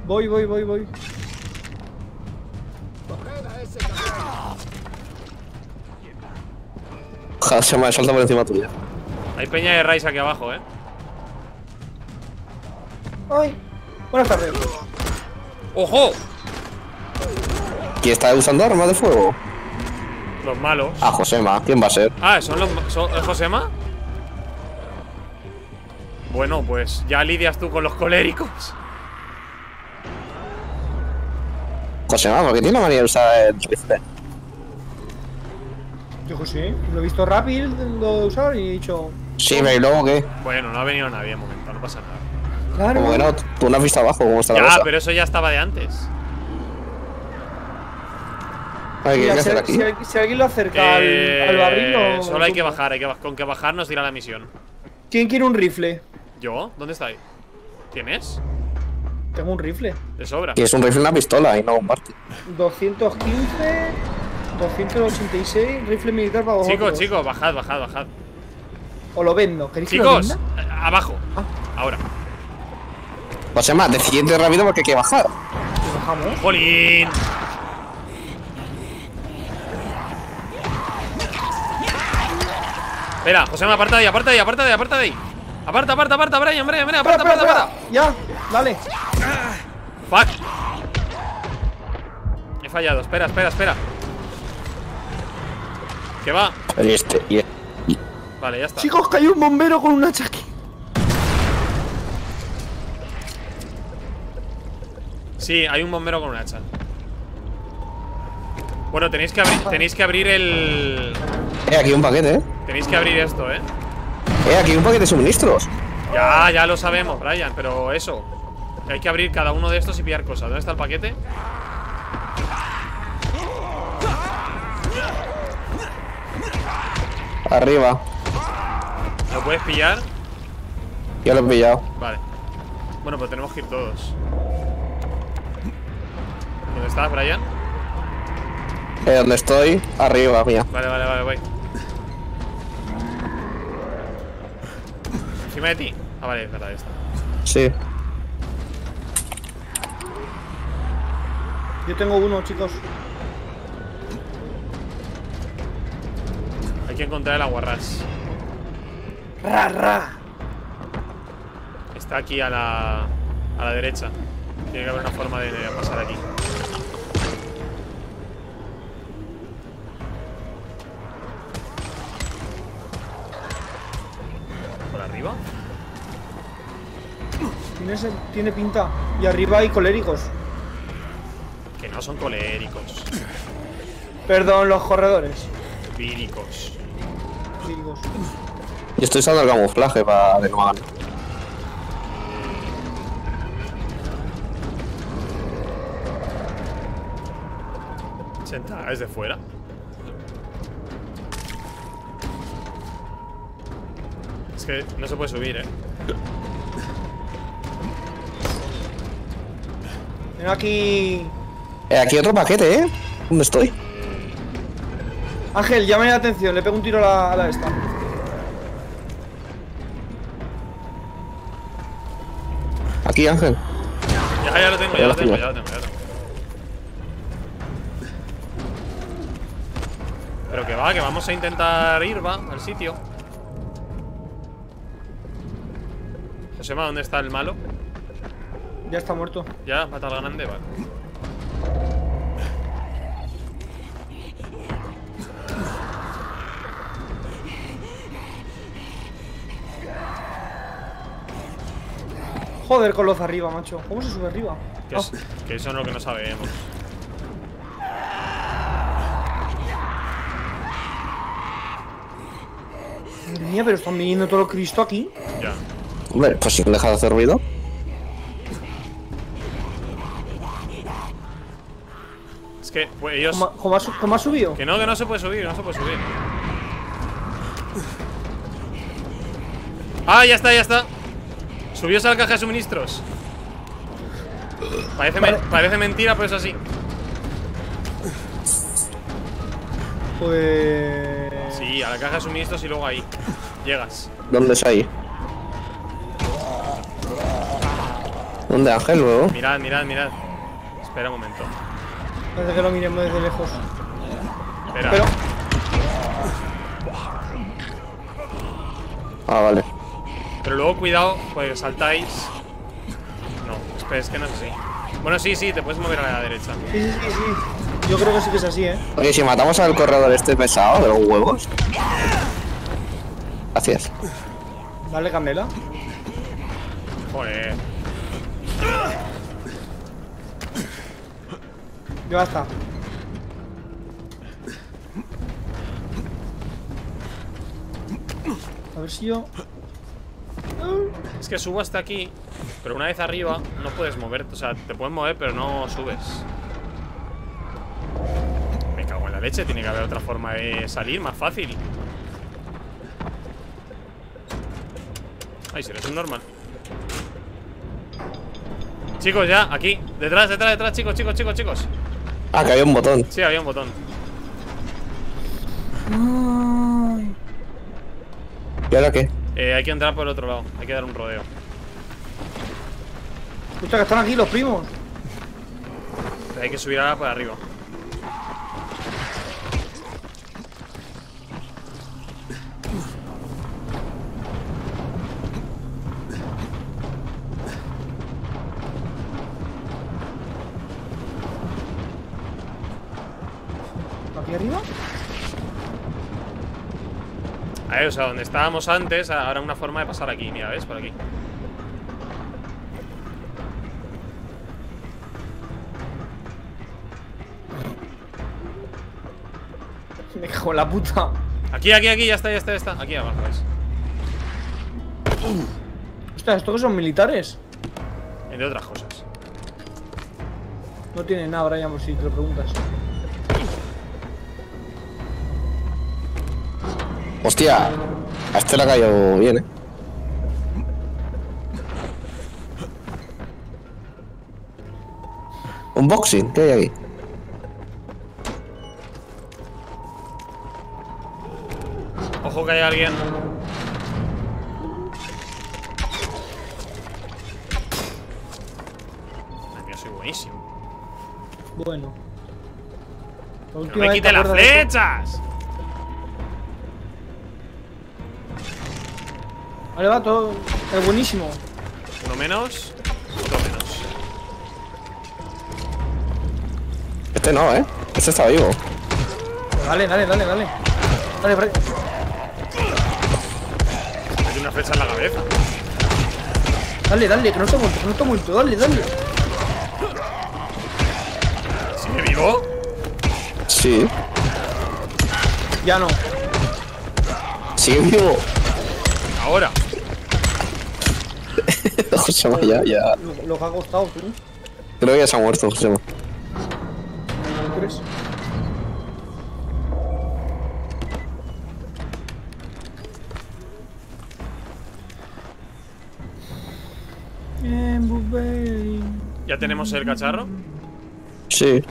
Voy. Se me salta por encima tuya. Hay peña de Rais aquí abajo, Ay. Buenas tardes. ¡Ojo! ¿Quién está usando armas de fuego? Los malos. Ah, Josema. ¿Quién va a ser? ¿Es Josema? Bueno, pues ya lidias tú con los coléricos. Josema, ¿por qué tiene la manía de usar el rifle? Yo sí, lo he visto rápido, lo he usado y he dicho... Sí, pero ¿y luego qué? Bueno, no ha venido nadie de momento, no pasa nada. Claro. Como que no, tú no has visto abajo cómo está la cosa. Ya, pero eso ya estaba de antes. Si alguien lo acerca al barril o... Solo hay que bajar, con que bajar nos dirá la misión. ¿Quién quiere un rifle? ¿Yo? ¿Dónde está ahí? ¿Tienes? Tengo un rifle. De sobra. Y es un rifle y una pistola, y no un Martín. 215, 286, rifle militar para vosotros. Chicos, chicos, bajad, bajad, bajad. O lo vendo. ¿Queréis chicos, que lo venda? Abajo. Ah. Ahora. Pues es más, decididte rápido porque hay que bajar. ¿Bajamos? ¡Jolín! Espera, Josema, aparta de ahí, aparta de ahí, aparta de ahí, aparta de ahí. Aparta, aparta, aparta, Brian, Brian, Brian, aparta, aparta, aparta. Ya, dale. Fuck. He fallado, espera, espera, espera. ¿Qué va? Vale, ya está. Chicos, cayó un bombero con un hacha aquí. Sí, hay un bombero con un hacha. Bueno, tenéis que abrir el... aquí un paquete, Tenéis que abrir esto, aquí un paquete de suministros. Ya, ya lo sabemos, Brian, pero eso. Hay que abrir cada uno de estos y pillar cosas. ¿Dónde está el paquete? Arriba. ¿Lo puedes pillar? Ya lo he pillado. Vale. Bueno, pues tenemos que ir todos. ¿Dónde estás, Brian? Donde estoy, arriba, mía. Vale, vale, vale, voy. ¿Encima de ti? Ah, vale, verdad, está. Sí. Yo tengo uno, chicos. Hay que encontrar el aguarrás. ¡Ra, ra! Está aquí a la... derecha. Tiene que haber una forma de pasar aquí. ¿Por arriba? Tiene pinta. Y arriba hay coléricos. Que no son coléricos. Perdón, los corredores. Víricos. Víricos. Yo estoy usando el camuflaje para de nuevo. ¿Es de fuera? Es que no se puede subir, Tengo aquí... aquí otro paquete, ¿Dónde estoy? Ángel, llame la atención. Le pego un tiro a la, esta. Aquí, Ángel. Ya, ya lo tengo, ya lo tengo. Pero que va, que vamos a intentar ir, al sitio. Josema, ¿dónde está el malo? Ya está muerto. Ya, mata al grande, vale. Joder con los arriba, macho. ¿Cómo se sube arriba? Que, que eso es lo que no sabemos. Mía, pero están viniendo todo el Cristo aquí. Ya. Hombre, pues si deja de hacer ruido. Es que pues, ellos. ¿Cómo ha subido? Que no se puede subir, no se puede subir. Ah, ya está, ya está. Subió a la caja de suministros. Parece, parece mentira, pero es así. Pues. Sí, a la caja de suministros y luego ahí. Llegas. ¿Dónde es ahí? ¿Dónde, Ángel, luego? Mirad, mirad, mirad. Espera un momento. Parece que lo miremos desde lejos. Espera. Pero... ah, vale. Pero luego cuidado, pues saltáis. No, espera, es que no es así. Bueno, sí, sí, te puedes mover a la derecha. Sí, sí, sí, sí. Yo creo que sí que es así, Oye, si matamos al corredor este pesado de los huevos. Gracias. Dale, Candela. Joder. Ya basta. A ver si yo... Es que subo hasta aquí, pero una vez arriba no puedes moverte. O sea, te puedes mover, pero no subes. Leche, tiene que haber otra forma de salir más fácil. Ay, si eres un normal. Chicos, ya, aquí. Detrás, detrás, detrás, chicos, chicos, chicos, chicos. Ah, que había un botón. Sí, había un botón. ¿Y ahora qué? Hay que entrar por el otro lado. Hay que dar un rodeo. Escucha, que están aquí los primos. Hay que subir ahora para arriba. ¿Aquí arriba? A ver, o sea, donde estábamos antes, ahora una forma de pasar aquí. Mira, ¿ves? Por aquí. Me cago en la puta. Aquí, aquí, aquí, ya está, ya está, ya está. Aquí abajo, ¿ves? Hostia, ¿estos que son militares? Entre otras cosas. No tiene nada, Brian, por si te lo preguntas. Hostia, a este le ha caído bien, ¿eh? Un boxing, ¿qué hay aquí? Ojo que hay alguien. Ay, mira, soy buenísimo. Bueno. ¡No me quite las flechas! Vale, va todo. Es buenísimo. Uno menos, otro menos. Este no, ¿eh? Este está vivo. Dale, dale, dale, dale. Dale, dale. Hay una flecha en la cabeza. Dale, dale, que no está muerto, que no está muerto. Dale, dale. ¿Sigue vivo? Sí. Ya no. ¿Sigue vivo? Ahora. Josema, ya, ya. Lo que ha costado, tú. Creo que ya se ha muerto, Josema. ¿Tú crees? ¿Ya tenemos el cacharro? Sí.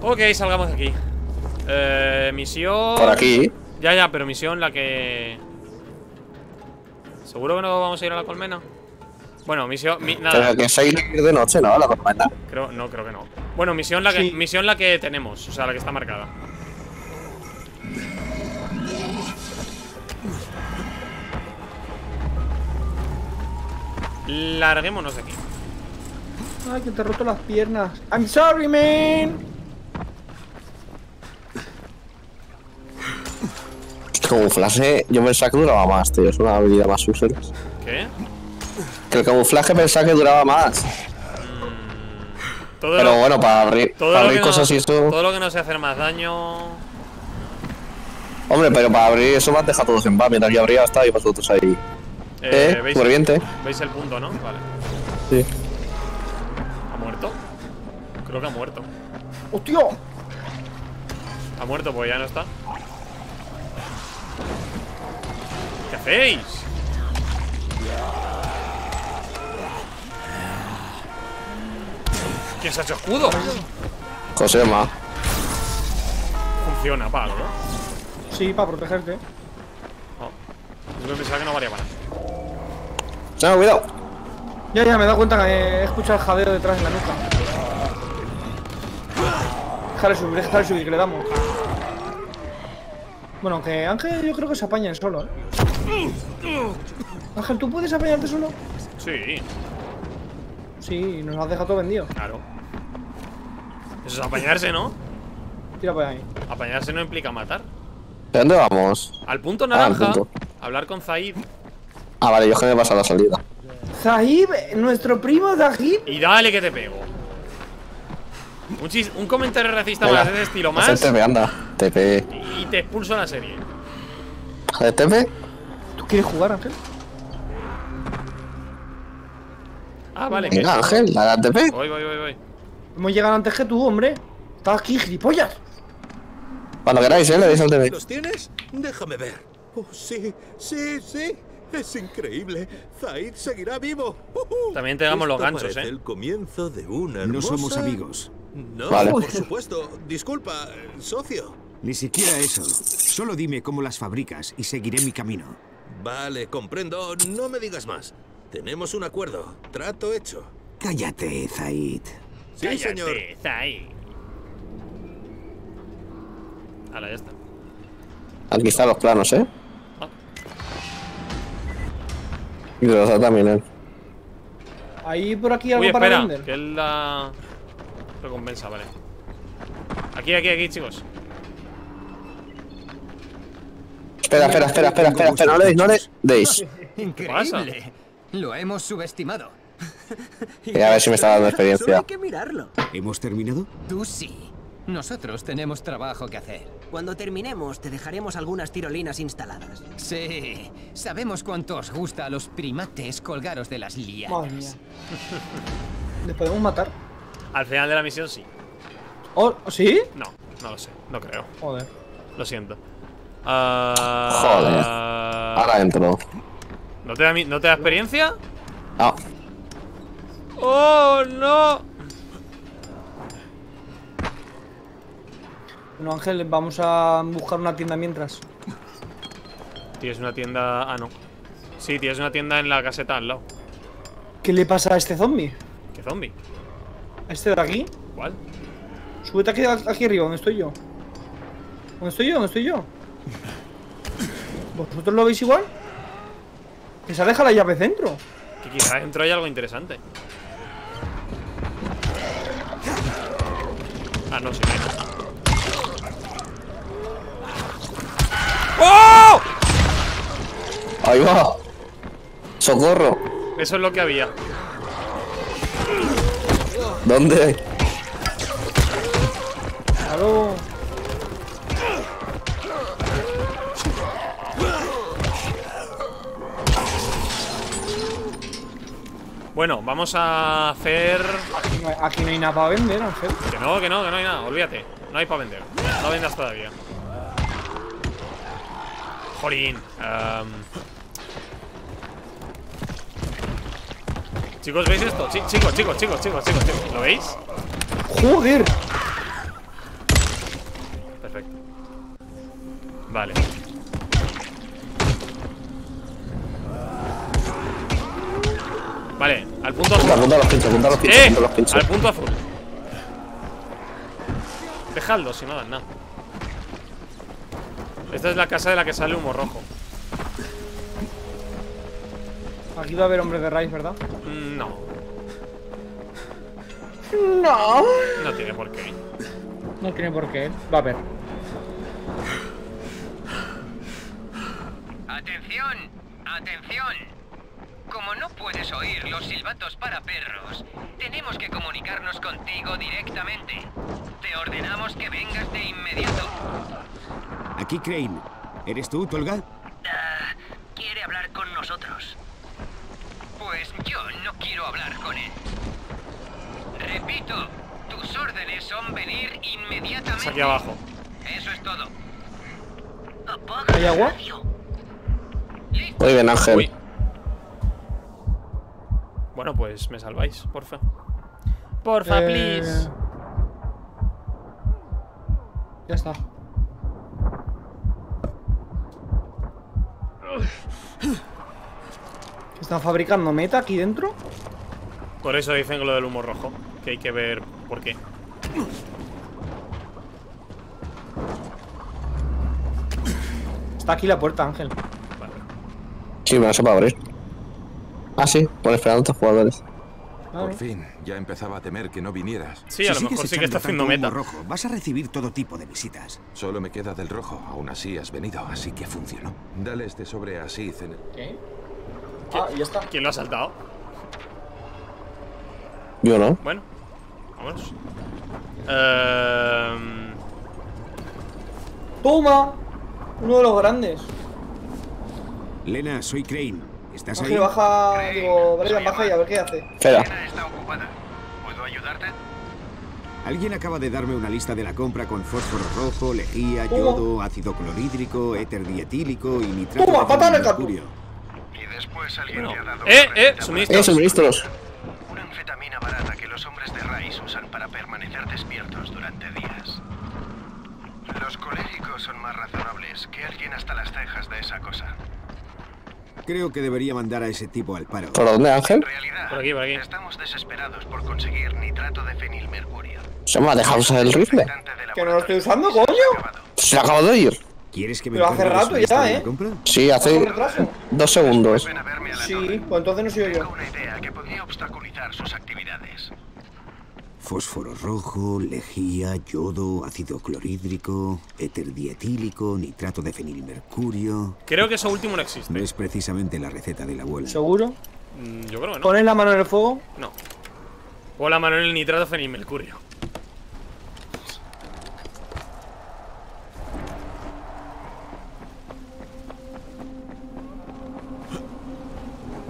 Ok, salgamos de aquí. Misión. Por aquí. Ya, ya, pero misión la que... ¿Seguro que no vamos a ir a la colmena? Bueno, misión... nada. Pero que se ha ido de noche, ¿no? La colmena. Creo, no, creo que no. Bueno, misión la que, sí. Misión la que tenemos, o sea, la que está marcada. Larguémonos de aquí. Ay, que te he roto las piernas. I'm sorry, man. Camuflaje, yo pensaba que duraba más, tío. Es una habilidad más útil. ¿Qué? Que el camuflaje pensaba que duraba más. Todo pero bueno, para abrir cosas y eso. Todo lo que no sea hacer más daño. Hombre, pero para abrir eso me has dejado todos en paz. Mientras yo abría, estaba y vosotros ahí. Superviviente. ¿Veis el punto, no? Vale. Sí. ¿Ha muerto? Creo que ha muerto. ¡Hostia! Ha muerto, pues ya no está. ¿Qué hacéis? ¿Quién se ha hecho escudo? Josema. Funciona, para algo, ¿no? Sí, para protegerte. Oh. Yo pensaba que no valía para nada. No, cuidado. Ya, ya, me he dado cuenta que he escuchado el jadeo detrás en la nuca. Déjale subir, que le damos. Bueno, que Ángel yo creo que se apaña solo, ¿eh? Ángel, ¿tú puedes apañarte solo? Sí. Sí, nos lo has dejado todo vendido. Claro. Eso es apañarse, ¿no? Tira por ahí. Apañarse no implica matar. ¿De dónde vamos? Al punto naranja. Al punto. Hablar con Zaid. Ah, vale, yo que me paso a la salida. Zaid, nuestro primo Zaid. Y dale que te pego. Un comentario racista para hacer estilo más. Hacer TP, anda. TP. Y te expulso la serie. ¿Hacer TP? ¿Tú quieres jugar, Ángel? Ah, vale. Venga, ¿qué? Ángel, la TP. Voy, voy, voy, voy. Hemos llegado antes que tú, hombre. Estás aquí, gilipollas. Cuando queráis, le dais al TP. ¿Los tienes? Déjame ver. Oh, sí, sí, sí. Es increíble. Zaid seguirá vivo. También tengamos los ganchos, ¿eh? El comienzo de una hermosa... No somos amigos. No, vale. Por supuesto. Disculpa, socio. Ni siquiera eso. Solo dime cómo las fabricas y seguiré mi camino. Vale, comprendo. No me digas más. Tenemos un acuerdo. Trato hecho. Cállate, Zaid. Sí, cállate, señor. Zaid. Ahora ya está. Aquí están los planos, ¿eh? Ah. Y los da también, ¿eh? Ahí por aquí algo. Uy, espera, para vender. Que es la recompensa, vale. Aquí, aquí, aquí, chicos. Espera, espera, espera, espera, espera, espera. No le deis. Increíble. Lo hemos subestimado. A ver si me está dando experiencia. Solo hay que mirarlo. ¿Hemos terminado? Tú sí. Nosotros tenemos trabajo que hacer. Cuando terminemos, te dejaremos algunas tirolinas instaladas. Sí, sabemos cuánto os gusta a los primates colgaros de las lianas. ¿Le podemos matar? Al final de la misión, sí. ¿Oh, sí? No, no lo sé, no creo. Joder. Lo siento. Joder. Ahora entro. ¿No te da experiencia? No. ¡Oh, no! Bueno, Ángel, vamos a buscar una tienda mientras. Tienes una tienda... Ah, no. Sí, tienes una tienda en la caseta al lado. ¿Qué le pasa a este zombie? ¿Qué zombie? ¿A este de aquí? ¿Cuál? Súbete aquí, aquí arriba, donde estoy yo. ¿Dónde estoy yo? ¿Dónde estoy yo? ¿Vosotros lo veis igual? Que se aleja la llave dentro. Que quizás dentro hay algo interesante. Ah, no, sí, no. ¡Oh! Ahí va. ¡Socorro! Eso es lo que había. ¿Dónde? Claro. Bueno, vamos a hacer... Aquí no hay nada para vender, Ángel. Que no hay nada, olvídate. No hay para vender. No vendas todavía. Jolín. Chicos, ¿veis esto? Chicos. ¿Lo veis? ¡Joder! Perfecto. Vale. Vale, al punto azul. Apunta los pinchos. Al punto azul. Dejadlo, si no dan nada. Esta es la casa de la que sale humo rojo. Aquí va a haber hombres de Rais, ¿verdad? No. No. No tiene por qué. No tiene por qué. Va a haber. Atención, atención. Como no puedes oír los silbatos para perros, tenemos que comunicarnos contigo directamente. Te ordenamos que vengas de inmediato. Aquí Crane. ¿Eres tú, Tolga? Quiere hablar con nosotros. Pues yo no quiero hablar con él. Repito, tus órdenes son venir inmediatamente. Es aquí abajo. Eso es todo. Apaga. ¿Hay agua? Muy bien, Ángel. Uy. Bueno, pues me salváis, porfa. Porfa, please. Ya está. ¿Están fabricando meta aquí dentro? Por eso dicen lo del humo rojo. Que hay que ver por qué. Está aquí la puerta, Ángel. Vale. Sí, me la sopa abrir. Ah, sí, por esperar a otros jugadores. Por fin, ya empezaba a temer que no vinieras. Sí, a lo mejor sí que está haciendo meta. Rojo, vas a recibir todo tipo de visitas. Solo me queda del rojo, aún así has venido, así que funcionó. Dale este sobre a Aziz en el... ¿Qué? Ah, ya está. ¿Quién lo ha saltado? Yo no. Bueno, vámonos. ¡Toma! Uno de los grandes. Lena, soy Crane. ¿Estás ahí? Baja, digo, Brecken, baja y a ver qué hace. Espera. ¿Puedo ayudarte? Alguien acaba de darme una lista de la compra con fósforo rojo, lejía, yodo, ácido clorhídrico, éter dietílico y nitrato de mercurio. Y después alguien te ha dado suministros. Una anfetamina barata que los hombres de Rais usan para permanecer despiertos durante días. Los coléricos son más razonables que alguien hasta las cejas de esa cosa. Creo que debería mandar a ese tipo al paro. ¿Por dónde, Ángel? En realidad, por aquí. Estamos desesperados por conseguir nitrato de fenilmercurio. Se me ha dejado usar el rifle. ¿Que no lo estoy usando, coño? Se lo acabo de oír. ¿Quieres que me lo hace rato ya, Sí, hace 2 segundos. Sí, pues entonces no soy yo. Tengo una idea que podría obstaculizar sus actividades. Fósforo rojo, lejía, yodo, ácido clorhídrico, éter dietílico, nitrato de fenilmercurio. Creo que eso último no existe. No es precisamente la receta de la abuela. ¿Seguro? Yo creo que no. ¿Pones la mano en el fuego? No. O la mano en el nitrato de fenilmercurio.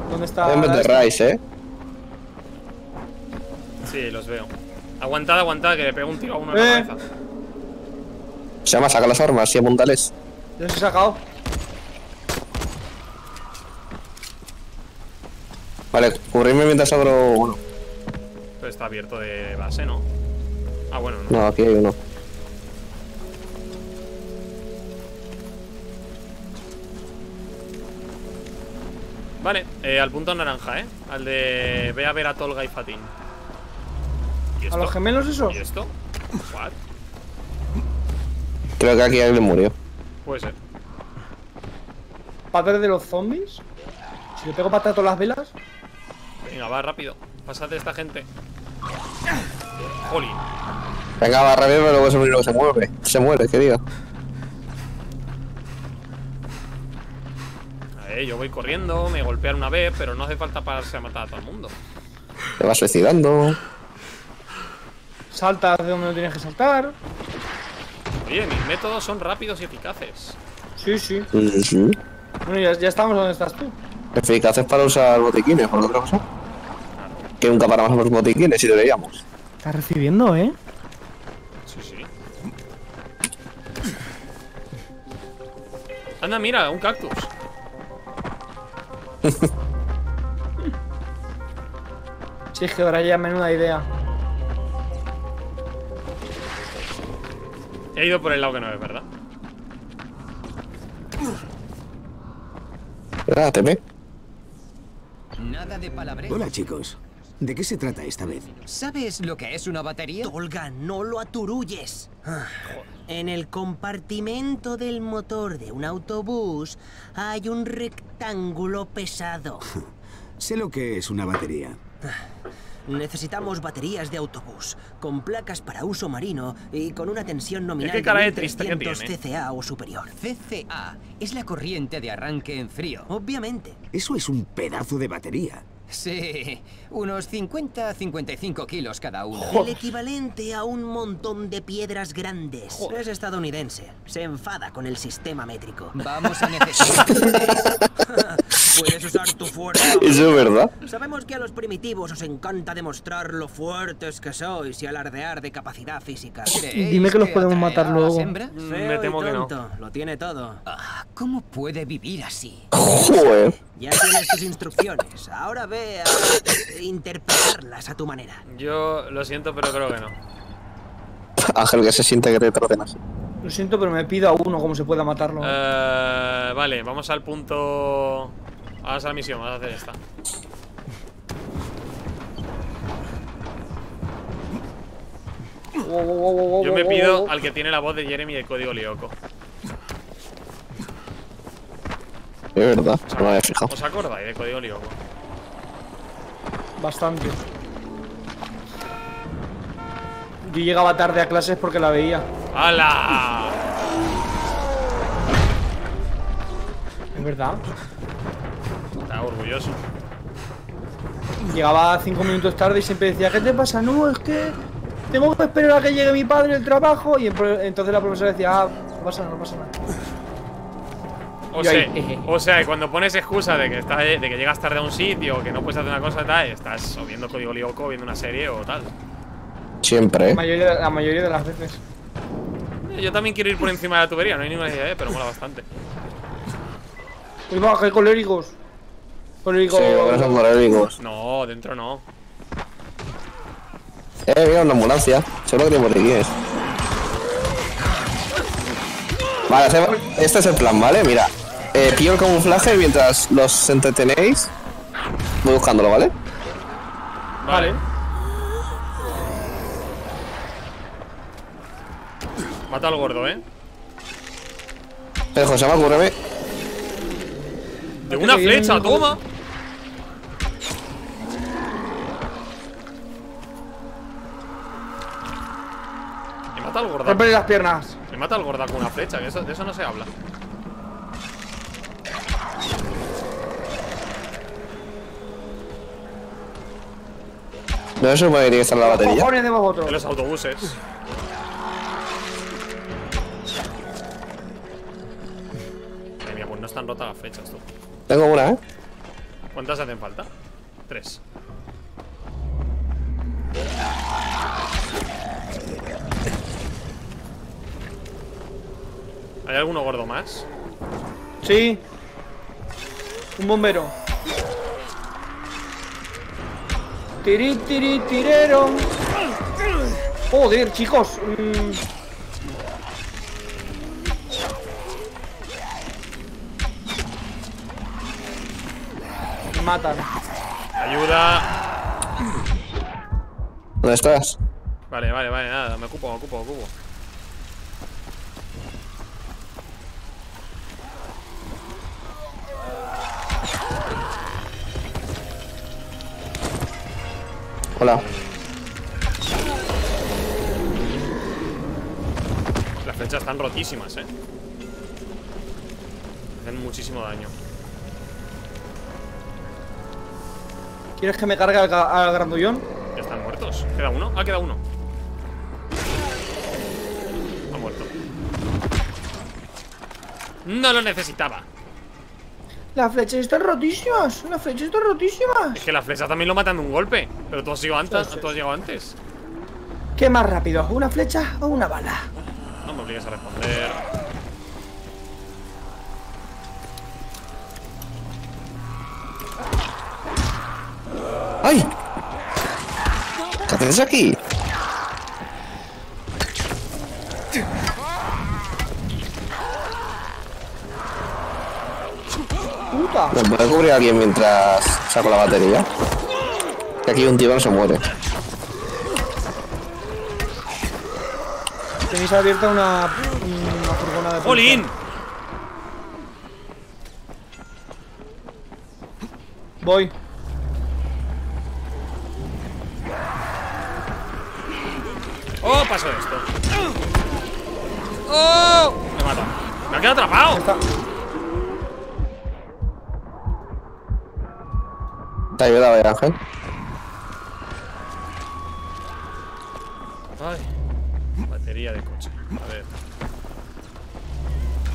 ¿Dónde está? En vez de Rais, Sí, los veo. Aguantad, aguantad, que le pego un tiro a uno en la cabeza. Se llama, saca las armas y apuntales. Los he sacado. Vale, cubrirme mientras abro uno. Esto está abierto de base, ¿no? Ah, bueno, no. No, aquí hay uno. Vale, al punto naranja, al de... Ve a ver a Tolga y Fatin. ¿Y esto? ¿A los gemelos eso? ¿Y esto? What? Creo que aquí alguien murió. Puede ser. ¿Padre de los zombies? Si le pego patada a todas las velas. Venga, va, rápido. Pasad de esta gente. Jolín. Venga, va, rápido, pero luego se mueve. Se muere, querido. A ver, yo voy corriendo, me golpean una vez, pero no hace falta pararse a matar a todo el mundo. Te vas suicidando. Salta de donde no tienes que saltar. Oye, mis métodos son rápidos y eficaces. Sí, sí. Bueno, ya estamos donde estás tú. Eficaces para usar botiquines, por otra cosa. Claro. Que nunca paramos los botiquines si deberíamos. Estás recibiendo, Sí, sí. Anda, mira, un cactus. Sí, es que ahora ya menuda idea. He ido por el lado que no es, ¿verdad? Nada de palabrería. Hola, chicos. ¿De qué se trata esta vez? ¿Sabes lo que es una batería? Tolga, no lo aturulles. En el compartimento del motor de un autobús hay un rectángulo pesado. Sé lo que es una batería. Necesitamos baterías de autobús, con placas para uso marino y con una tensión nominal de 300 CCA o superior. CCA es la corriente de arranque en frío, obviamente. Eso es un pedazo de batería. Sí, unos 50 a 55 kilos cada uno. El equivalente a un montón de piedras grandes. Es estadounidense, se enfada con el sistema métrico. Vamos a necesitar... Puedes usar tu fuerza. Eso es verdad. Sabemos que a los primitivos os encanta demostrar lo fuertes que sois y alardear de capacidad física. Dime que los podemos matar luego. Me temo que no. Lo tiene todo. ¿Cómo puede vivir así? Joder. Ya tienes tus instrucciones. Ahora ve a interpretarlas a tu manera. Yo lo siento, pero creo que no. Ángel, que se siente que te traten así. Lo siento, pero me pido a uno como se pueda matarlo. Vale, vamos al punto... Vamos a la misión, vamos a hacer esta. Yo me pido al que tiene la voz de Jeremy del Código Lyoko. Es verdad, no me había fijado. ¿Os acordáis del Código Lyoko? Bastante. Yo llegaba tarde a clases porque la veía. ¡Hala! Es verdad. Está orgulloso. Llegaba 5 minutos tarde y siempre decía: ¿qué te pasa? No, es que tengo que esperar a que llegue mi padre del trabajo. Y entonces la profesora decía: ah, no pasa nada, no pasa nada. O sea, cuando pones excusa de que, de que llegas tarde a un sitio, que no puedes hacer una cosa tal, estás o viendo Código Lyoko, viendo una serie o tal. Siempre. La mayoría de las veces. Yo también quiero ir por encima de la tubería, no hay ninguna idea, pero mola bastante. Pues baja, coléricos. Polémico. Sí, porque son polémicos. No, dentro no. Mira una ambulancia. Solo que te morríes. Vale, este es el plan, ¿vale? Mira, pillo el camuflaje mientras los entretenéis. Voy buscándolo, ¿vale? Vale. Mata al gordo, ¿eh? José, me ocurre. De una flecha, toma. Me mata al gordo. Romperle las piernas. Me mata al gordo con una flecha, que eso, de eso no se habla. No, eso podría estar en la batería. En los autobuses. Ay, mira, pues no están rotas las flechas, tú. Tengo una, ¿eh? ¿Cuántas hacen falta? 3. ¿Hay alguno gordo más? Sí. Un bombero. Tiri, tiri, tirero. Joder, chicos. Me matan. Ayuda. ¿Dónde estás? Vale, vale, vale, nada. Me ocupo. Hola. Las flechas están rotísimas, eh. Hacen muchísimo daño. ¿Quieres que me cargue al grandullón? Ya están muertos. ¿Queda uno? Ah, queda uno. Ha muerto. No lo necesitaba. Las flechas están rotísimas. Es que las flechas también lo matan de un golpe. Pero tú has llegado antes. ¿Qué más rápido? ¿Una flecha o una bala? No me obligues a responder. ¡Ay! ¿Qué haces aquí? ¿Me puede cubrir a alguien mientras saco la batería? Que aquí un tiburón se muere. Tenéis abierta una furgona de... ¡Jolín! Voy. ¡Oh! Pasó esto. ¡Oh! Me mata. ¡Me ha quedado atrapado! Te ayuda, vaya, Ángel. Ay, batería de coche. A ver.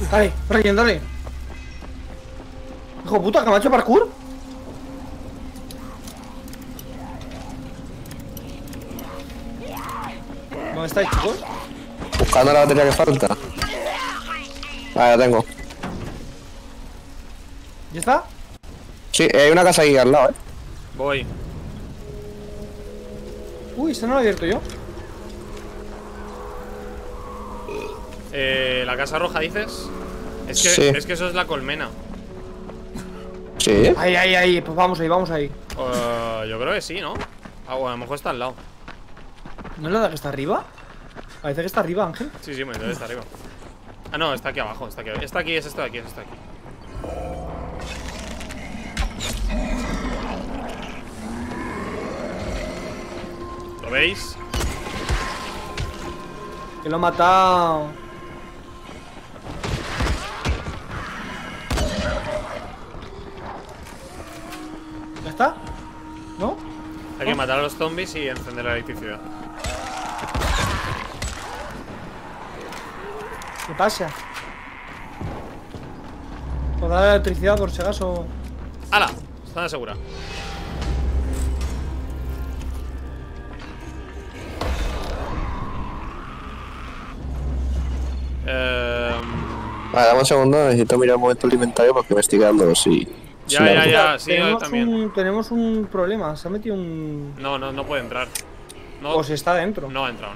Dale, Brecken, dale. Hijo puta, que me ha hecho parkour. ¿Dónde estáis, chicos? Buscando la batería que falta. Vale, la tengo. ¿Ya está? Sí, hay una casa ahí al lado, eh. Voy. Uy, esta no la he abierto yo. ¿La casa roja dices? Es que, sí. Es que eso es la colmena. Sí. Ahí, pues vamos ahí. Yo creo que sí, ¿no? Ah, bueno, a lo mejor está al lado. ¿No es la que está arriba? Parece que está arriba, Ángel. Sí, me entiendo, está arriba. Ah, no, está aquí abajo, está aquí. Está aquí, es esto de aquí, es esto de aquí. ¿Lo veis? Que lo ha matado. ¿Ya está? ¿No? Hay que matar a los zombies y encender la electricidad. ¿Qué pasa? Por dar la electricidad por si acaso. ¡Hala! Están asegurados. Vale, dame un segundo, necesito mirar un momento el inventario porque me estoy quedando. Si Ya, sí, yo también. Tenemos un problema, se ha metido un... No puede entrar. No, pues está dentro. No ha entrado.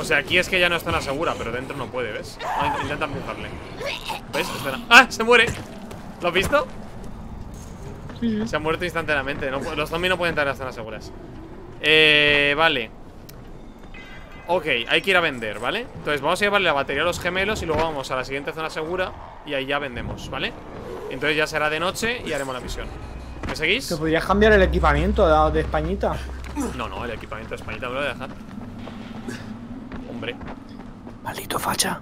O sea, aquí es que ya no está en la segura, pero dentro no puede, ¿ves? Intenta empujarle. ¿Ves? Espera. ¡Ah! ¡Se muere! ¿Lo has visto? Sí. Se ha muerto instantáneamente. No, los zombies no pueden entrar hasta en las seguras. Vale. Ok, hay que ir a vender, ¿vale? Entonces vamos a llevarle la batería a los gemelos y luego vamos a la siguiente zona segura y ahí ya vendemos, ¿vale? Entonces ya será de noche y haremos la misión. ¿Me seguís? ¿Te podrías cambiar el equipamiento de Españita? No, el equipamiento de Españita me lo voy a dejar. Hombre. Maldito facha.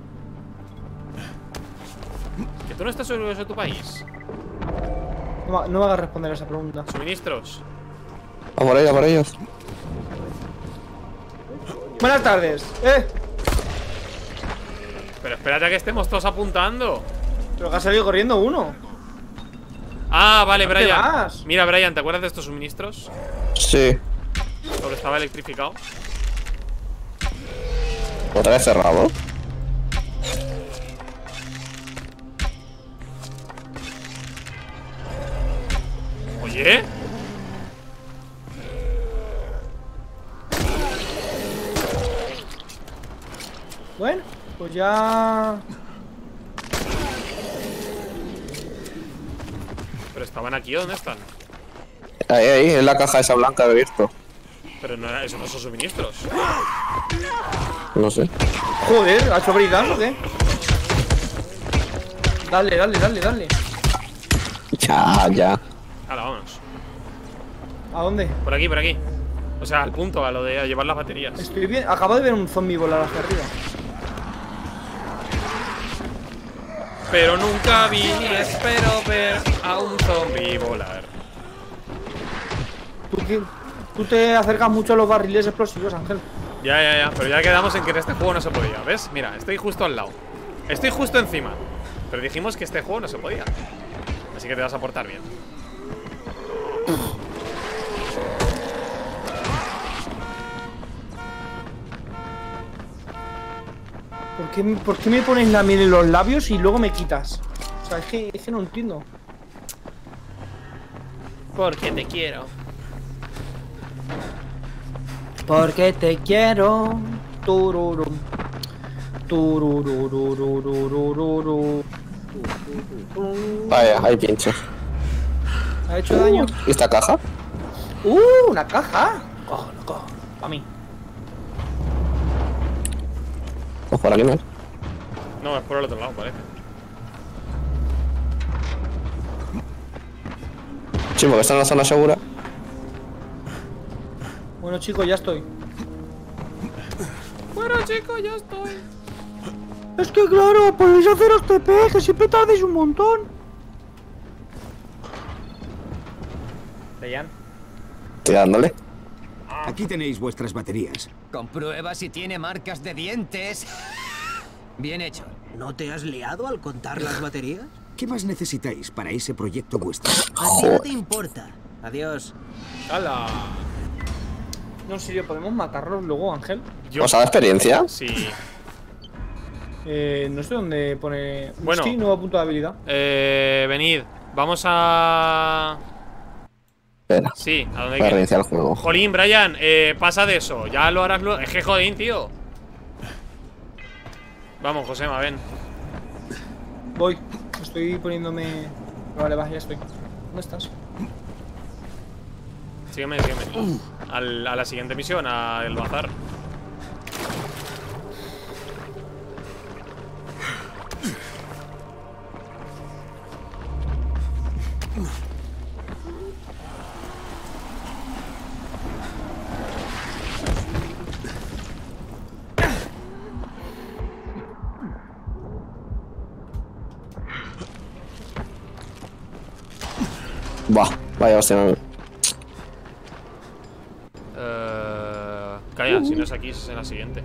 ¿Que tú no estás orgulloso de tu país? No me hagas responder a esa pregunta. Suministros. A por ellos. Buenas tardes, Pero espérate a que estemos todos apuntando. Pero que ha salido corriendo uno. Ah, vale, Brian. Mira, Brian, ¿te acuerdas de estos suministros? Sí. Porque estaba electrificado. ¿Otra vez cerrado? Oye. Bueno, pues ya... ¿Pero estaban aquí o dónde están? Ahí, en la caja esa blanca de abierto. Pero no era, esos no son suministros. No sé. Joder, ¿ha hecho brincando o qué? Dale. Ya. Ahora, vámonos. ¿A dónde? Por aquí. O sea, al punto, a lo de llevar las baterías. Estoy bien, acabo de ver un zombie volar hacia arriba. Pero nunca vi ni espero ver a un zombie volar. Tú te acercas mucho a los barriles explosivos, Ángel. Ya, pero ya quedamos en que en este juego no se podía, ¿ves? Mira, estoy justo al lado. Estoy justo encima. Pero dijimos que este juego no se podía. Así que te vas a portar bien. ¿Por qué me pones la miel en los labios y luego me quitas? O sea, es que no entiendo. Porque te quiero. Porque te quiero. Tururum. Tururururururururu. Vaya, hay pincho. ¿Ha hecho daño? ¿Y esta caja? ¡Una caja! Lo cojo. Para mí. Ojo, por aquí no es. No, es por el otro lado, parece. Sí, porque está en la zona segura. Bueno, chicos, ya estoy. Es que claro, podéis haceros TP, que siempre tardáis un montón. Leyan. Estoy dándole. Aquí tenéis vuestras baterías. Comprueba si tiene marcas de dientes. Bien hecho. ¿No te has liado al contar las baterías? ¿Qué más necesitáis para ese proyecto vuestro? A ti no te importa. Adiós. ¡Hala! No, en serio, ¿podemos matarlos luego, Ángel? ¿Os da experiencia? Sí. No sé dónde pone... Bueno. Sí, nuevo punto de habilidad. Venid. Vamos a... Sí, a donde para reiniciar el juego. Jolín, Brian, pasa de eso. Ya lo harás luego. Es que jodín, tío. Vamos, Josema, ven. Voy. Estoy poniéndome... Vale, va, ya estoy. ¿Dónde estás? Sígueme. A la siguiente misión, al bazar. Vaya, hostia, no. Calla, si no es aquí, es en la siguiente.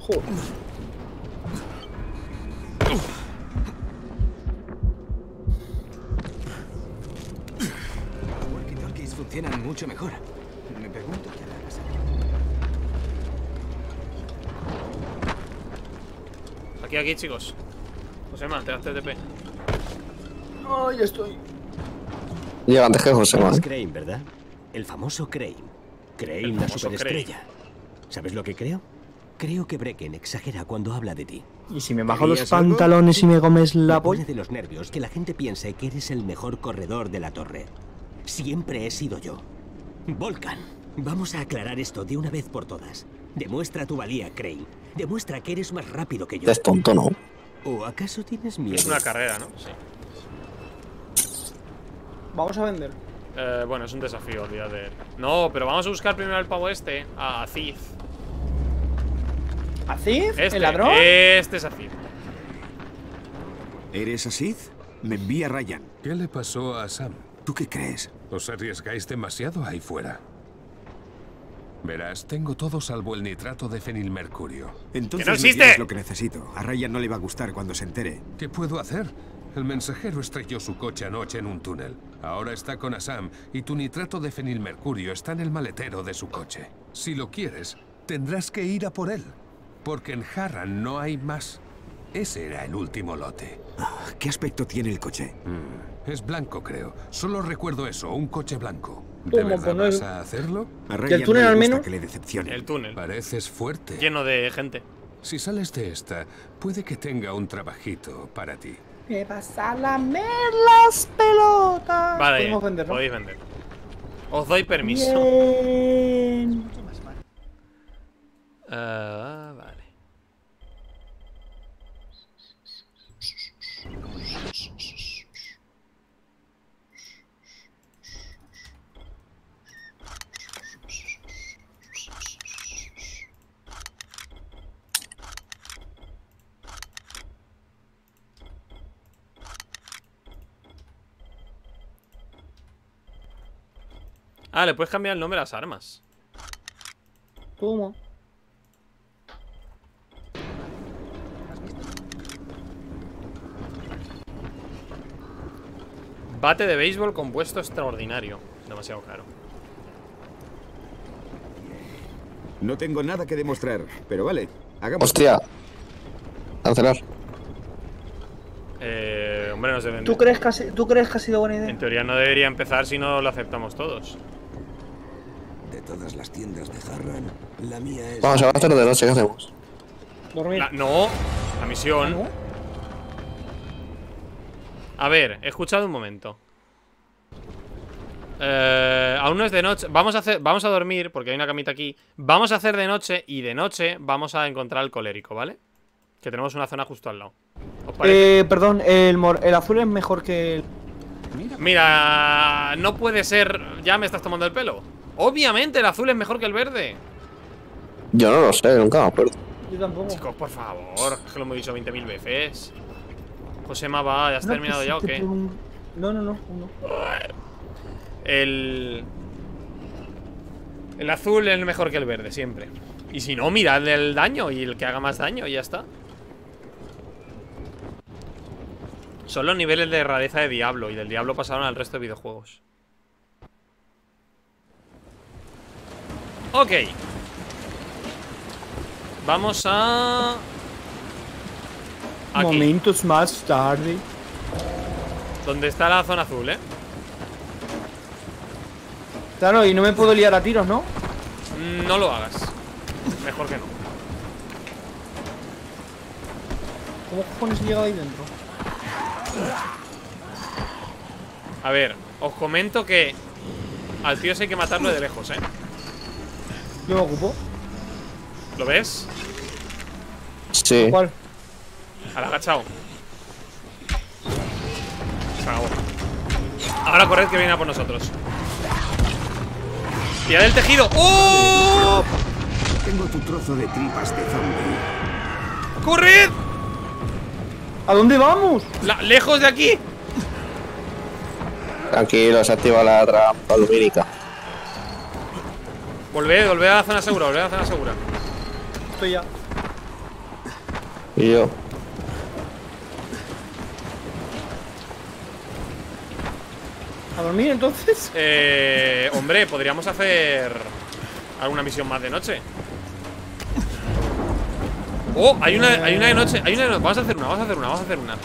Joder. Los walkie-talkies funcionan mucho mejor. Me pregunto qué harás aquí. Aquí, chicos. Josema, te das TTP. No, ya estoy. Llega antes que José, ¿no? Es Crane, ¿verdad? El famoso Crane. Crane, la superestrella. ¿Sabes lo que creo? Creo que Brecken exagera cuando habla de ti. ¿Y si me bajo los pantalones y me comes la polla? De los nervios que la gente piense que eres el mejor corredor de la torre. Siempre he sido yo. Volcan, vamos a aclarar esto de una vez por todas. Demuestra tu valía, Crane. Demuestra que eres más rápido que yo. Estás tonto, ¿no? ¿O acaso tienes miedo? Es una carrera, ¿no? Sí. Vamos a vender. Bueno, es un desafío, olvídate. No, pero vamos a buscar primero al pavo este. A Aziz. ¿Aziz? ¿El ladrón? Este es Aziz. ¿Eres Aziz? Me envía Ryan. ¿Qué le pasó a Sam? ¿Tú qué crees? Os arriesgáis demasiado ahí fuera. Verás, tengo todo salvo el nitrato de fenilmercurio. Entonces no existe. Es lo que necesito. A Ryan no le va a gustar cuando se entere. ¿Qué puedo hacer? El mensajero estrelló su coche anoche en un túnel. Ahora está con Asam y tu nitrato de fenilmercurio está en el maletero de su coche. Si lo quieres, tendrás que ir a por él. Porque en Harran no hay más. Ese era el último lote. ¿Qué aspecto tiene el coche? Es blanco, creo. Solo recuerdo eso, un coche blanco. ¿De verdad vas a hacerlo? ¿Y el túnel al menos? Que le decepcione. El túnel. Pareces fuerte. Lleno de gente. Si sales de esta, puede que tenga un trabajito para ti. Me vas a lamer las pelotas. Vale, podemos venderlo. Podéis vender. Os doy permiso. Bien. Vale. Ah, le puedes cambiar el nombre a las armas. ¿Cómo? Bate de béisbol compuesto extraordinario. Demasiado caro. No tengo nada que demostrar, pero vale, hagamos. ¡Hostia! Cancelar. Hombre, no se vende. ¿Tú crees que ha sido buena idea? En teoría no debería empezar si no lo aceptamos todos. De todas las tiendas de Harran, la mía es... Vamos, a hacer de noche, ¿qué hacemos? Dormir. No, la misión. ¿No? A ver, he escuchado un momento. Aún no es de noche. Vamos a dormir, porque hay una camita aquí. Vamos a hacer de noche y de noche vamos a encontrar al colérico, ¿vale? Que tenemos una zona justo al lado. Perdón, el azul es mejor que el... Mira, no puede ser. Ya me estás tomando el pelo. Obviamente el azul es mejor que el verde. Yo no lo sé, nunca me acuerdo. Yo tampoco. Chicos, por favor, que lo hemos dicho 20.000 veces. Josema, va, ¿ya has terminado ya o qué? No. El azul es mejor que el verde, siempre. Y si no, mirad el daño y el que haga más daño y ya está. Son los niveles de rareza de Diablo y del Diablo pasaron al resto de videojuegos. Ok. Vamos a... aquí. Momentos más tarde. ¿Dónde está la zona azul, eh? Claro, y no me puedo liar a tiros, ¿no? No lo hagas. Mejor que no. ¿Cómo cojones he llegado ahí dentro? A ver, os comento que al tío hay que matarlo de lejos, ¿eh? Yo me ocupo. ¿Lo ves? Sí. ¿Cuál? Al agachado. Se acabó. Ahora corred que viene a por nosotros. Tira del tejido. ¡Oh! Tengo tu trozo de tripas de zombie. ¡Corred! ¿A dónde vamos? Lejos de aquí. Tranquilo, se activa la trampa lumínica. Volvé a la zona segura, Estoy ya. Y yo. ¿A dormir entonces? Hombre, podríamos hacer alguna misión más de noche. Oh, hay una de noche. Vamos a hacer una.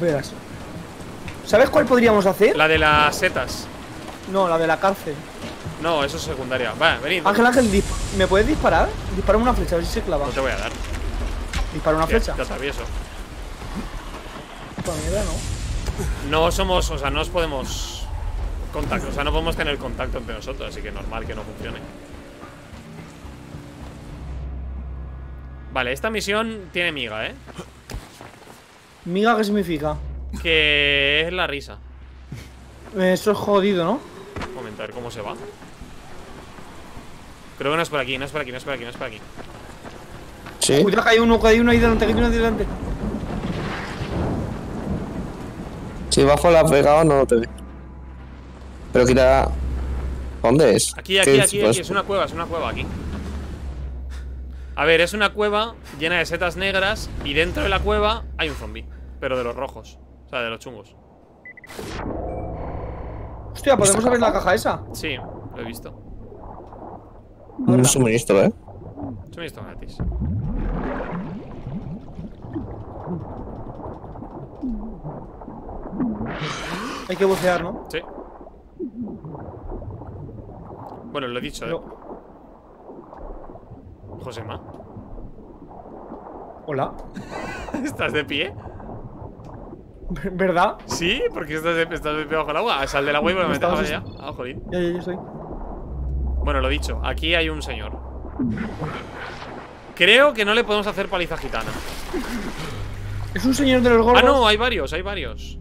Verás. ¿Sabes cuál podríamos hacer? La de las setas. No, la de la cárcel. No, eso es secundaria. Va, venid. Ángel, Ángel, ¿me puedes disparar? Dispara una flecha, a ver si se clava. No te voy a dar. Dispara una flecha. Te atravieso. Para mierda, no. No somos, o sea, no os podemos contacto, o sea, no podemos tener contacto entre nosotros, así que normal que no funcione. Vale, esta misión tiene miga, ¿eh? ¿Miga qué significa? Que es la risa. Eso es jodido, ¿no? Un momento, a ver cómo se va. Creo que no es por aquí, no es por aquí, no es por aquí, no es por aquí. Sí. Cuidado, que hay uno ahí delante, que hay uno ahí delante. Si bajo la pegada no lo te ve. Pero quita. ¿Dónde es? Aquí, aquí, aquí, aquí. Es una cueva aquí. A ver, es una cueva llena de setas negras y dentro de la cueva hay un zombie. Pero de los rojos. O sea, de los chungos. Hostia, ¿podemos abrir la caja esa? Sí, lo he visto. Un suministro, ¿eh? Suministro gratis. Hay que bucear, ¿no? Sí. Bueno, lo he dicho, ¿eh? No. Josema. Hola. ¿Estás de pie? ¿Verdad? Sí, porque estás de pie bajo el agua. Sal de la web y me metes allá. Ah, jolín. Ya estoy. Bueno, lo dicho. Aquí hay un señor. Creo que no le podemos hacer paliza gitana. ¿Es un señor de los gordos? Ah, no, hay varios, hay varios.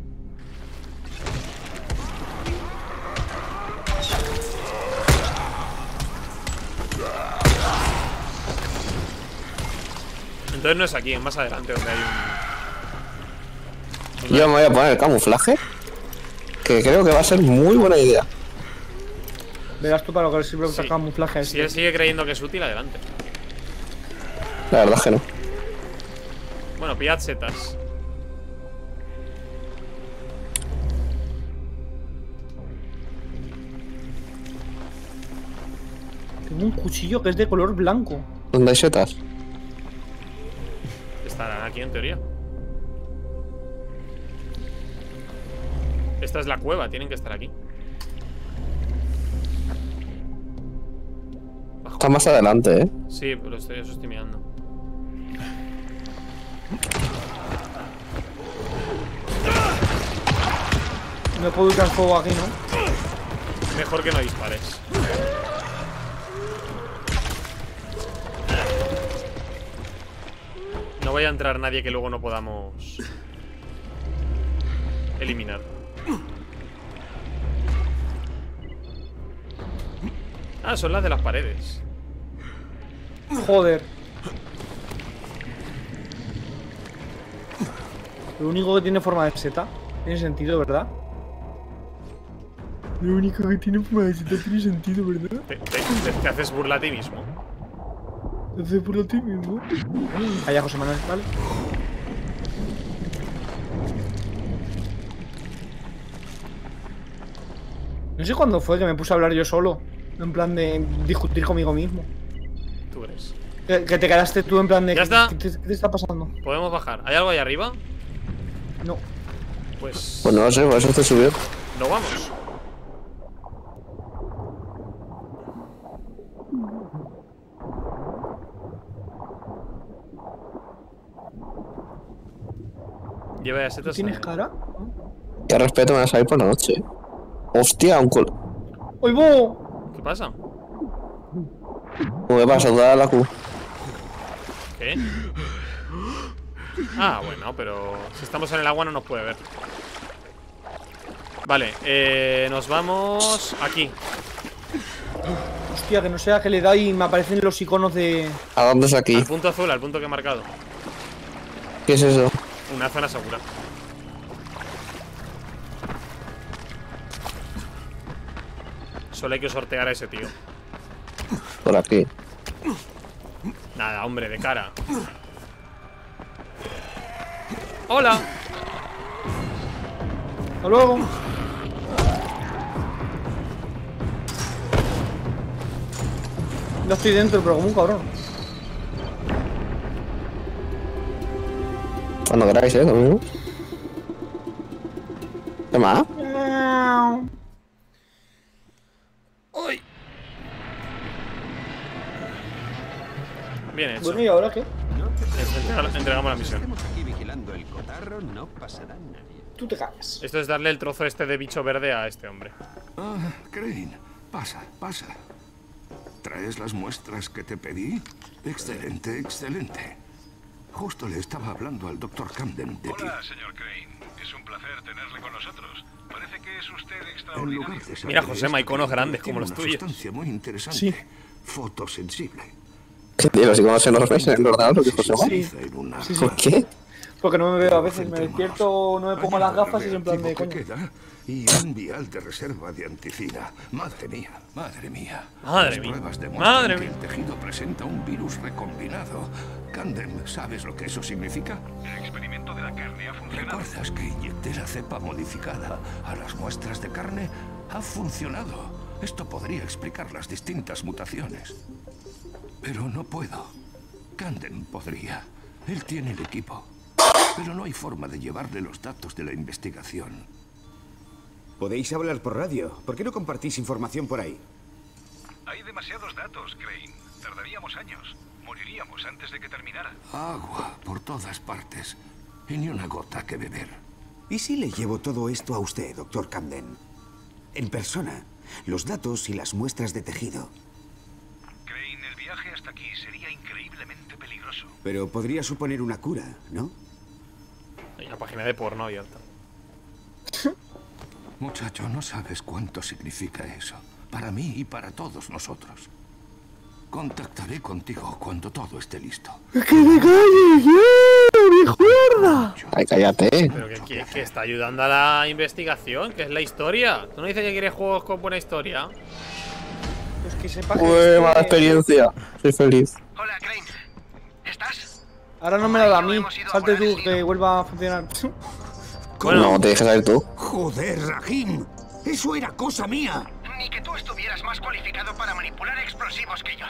Entonces no es aquí, es más adelante donde hay un... Yo me voy a poner el camuflaje, que creo que va a ser muy buena idea. Verás tú para lo que sirve usar camuflaje. Si él sigue creyendo que es útil, adelante. La verdad es que no. Bueno, pillad setas. Tengo un cuchillo que es de color blanco. ¿Dónde hay setas? Estarán aquí en teoría. Esta es la cueva, tienen que estar aquí. Bajo. Está más adelante, ¿eh? Sí, pero eso estoy mirando. No puedo usar fuego aquí, ¿no? Mejor que no dispares. No vaya a entrar nadie que luego no podamos eliminar. Ah, son las de las paredes. Joder. Lo único que tiene forma de seta. Tiene sentido, ¿verdad? Lo único que tiene forma de seta tiene sentido, ¿verdad? Te haces burla a ti mismo. Hace por ti mismo. Allá, José Manuel, ¿vale? No sé cuándo fue que me puse a hablar yo solo. En plan de discutir conmigo mismo. ¿Tú crees? Que te quedaste tú en plan de... ¿Ya está? ¿Qué te está pasando? Podemos bajar. ¿Hay algo ahí arriba? No. Pues... Bueno, no sé, por eso te subió. No vamos. ¿Tienes cara? Ya respeto, me vas a ir por la noche. Hostia, un culo. ¡Oye, bo! ¿Qué pasa? ¿Qué pasa? Saludar a la Q. ¿Qué? Ah, bueno, pero si estamos en el agua no nos puede ver. Vale, nos vamos aquí. Hostia, que no sea que le da y me aparecen los iconos de... ¿A dónde es aquí? Al punto azul, al punto que he marcado. ¿Qué es eso? Una zona segura. Solo hay que sortear a ese tío. Por aquí. Nada, hombre, de cara. ¡Hola! ¡Hasta luego! No estoy dentro, pero como un cabrón. Cuando queráis, ¿eh? Toma. ¡Uy! Bien hecho. Bueno, ¿y ahora qué? Entregamos la misión. Aquí vigilando el cotarro, no pasará nadie. Tú te cagas. Esto es darle el trozo este de bicho verde a este hombre. Ah, Crane, pasa, pasa. ¿Traes las muestras que te pedí? Excelente, excelente. Justo le estaba hablando al doctor Camden de ti. Hola, señor Crane. Es un placer tenerle con nosotros. Parece que es usted extraordinario. Mira, Josema, iconos grandes como los tuyos. Sustancia muy interesante. Sí. Fotosensible. ¿Qué tío? ¿Así como se nos ves en el ordenador? ¿Qué, Josema? Sí. ¿Por qué? Porque no me veo a veces. Me despierto, no me pongo las gafas y es en plan de coño. Y un vial de reserva de anticina. Madre mía, madre mía. Madre mía. Madre mía. El tejido presenta un virus recombinado. Camden, ¿sabes lo que eso significa? El experimento de la carne ha funcionado. ¿Recuerdas que inyecté la cepa modificada a las muestras de carne? Ha funcionado. Esto podría explicar las distintas mutaciones. Pero no puedo. Camden podría. Él tiene el equipo. Pero no hay forma de llevarle los datos de la investigación. Podéis hablar por radio. ¿Por qué no compartís información por ahí? Hay demasiados datos, Crane. Tardaríamos años. Moriríamos antes de que terminara. Agua por todas partes. Y ni una gota que beber. ¿Y si le llevo todo esto a usted, doctor Camden? En persona. Los datos y las muestras de tejido. Crane, el viaje hasta aquí sería increíblemente peligroso. Pero podría suponer una cura, ¿no? Hay una página de porno abierta. Muchacho, no sabes cuánto significa eso. Para mí y para todos nosotros. Contactaré contigo cuando todo esté listo. ¡Es que me calles, mierda! ¡Ay, cállate! Pero que está ayudando a la investigación, que es la historia. ¿Tú no dices que quieres juegos con buena historia? Pues que sepa que... ¡Uy, mala experiencia! Soy feliz. Hola, Crane. ¿Estás? Ahora no me lo da a mí. Salte tú, que vuelva a funcionar. Bueno, no te dejes salir tú. Joder, Rahim, eso era cosa mía. Ni que tú estuvieras más cualificado para manipular explosivos que yo.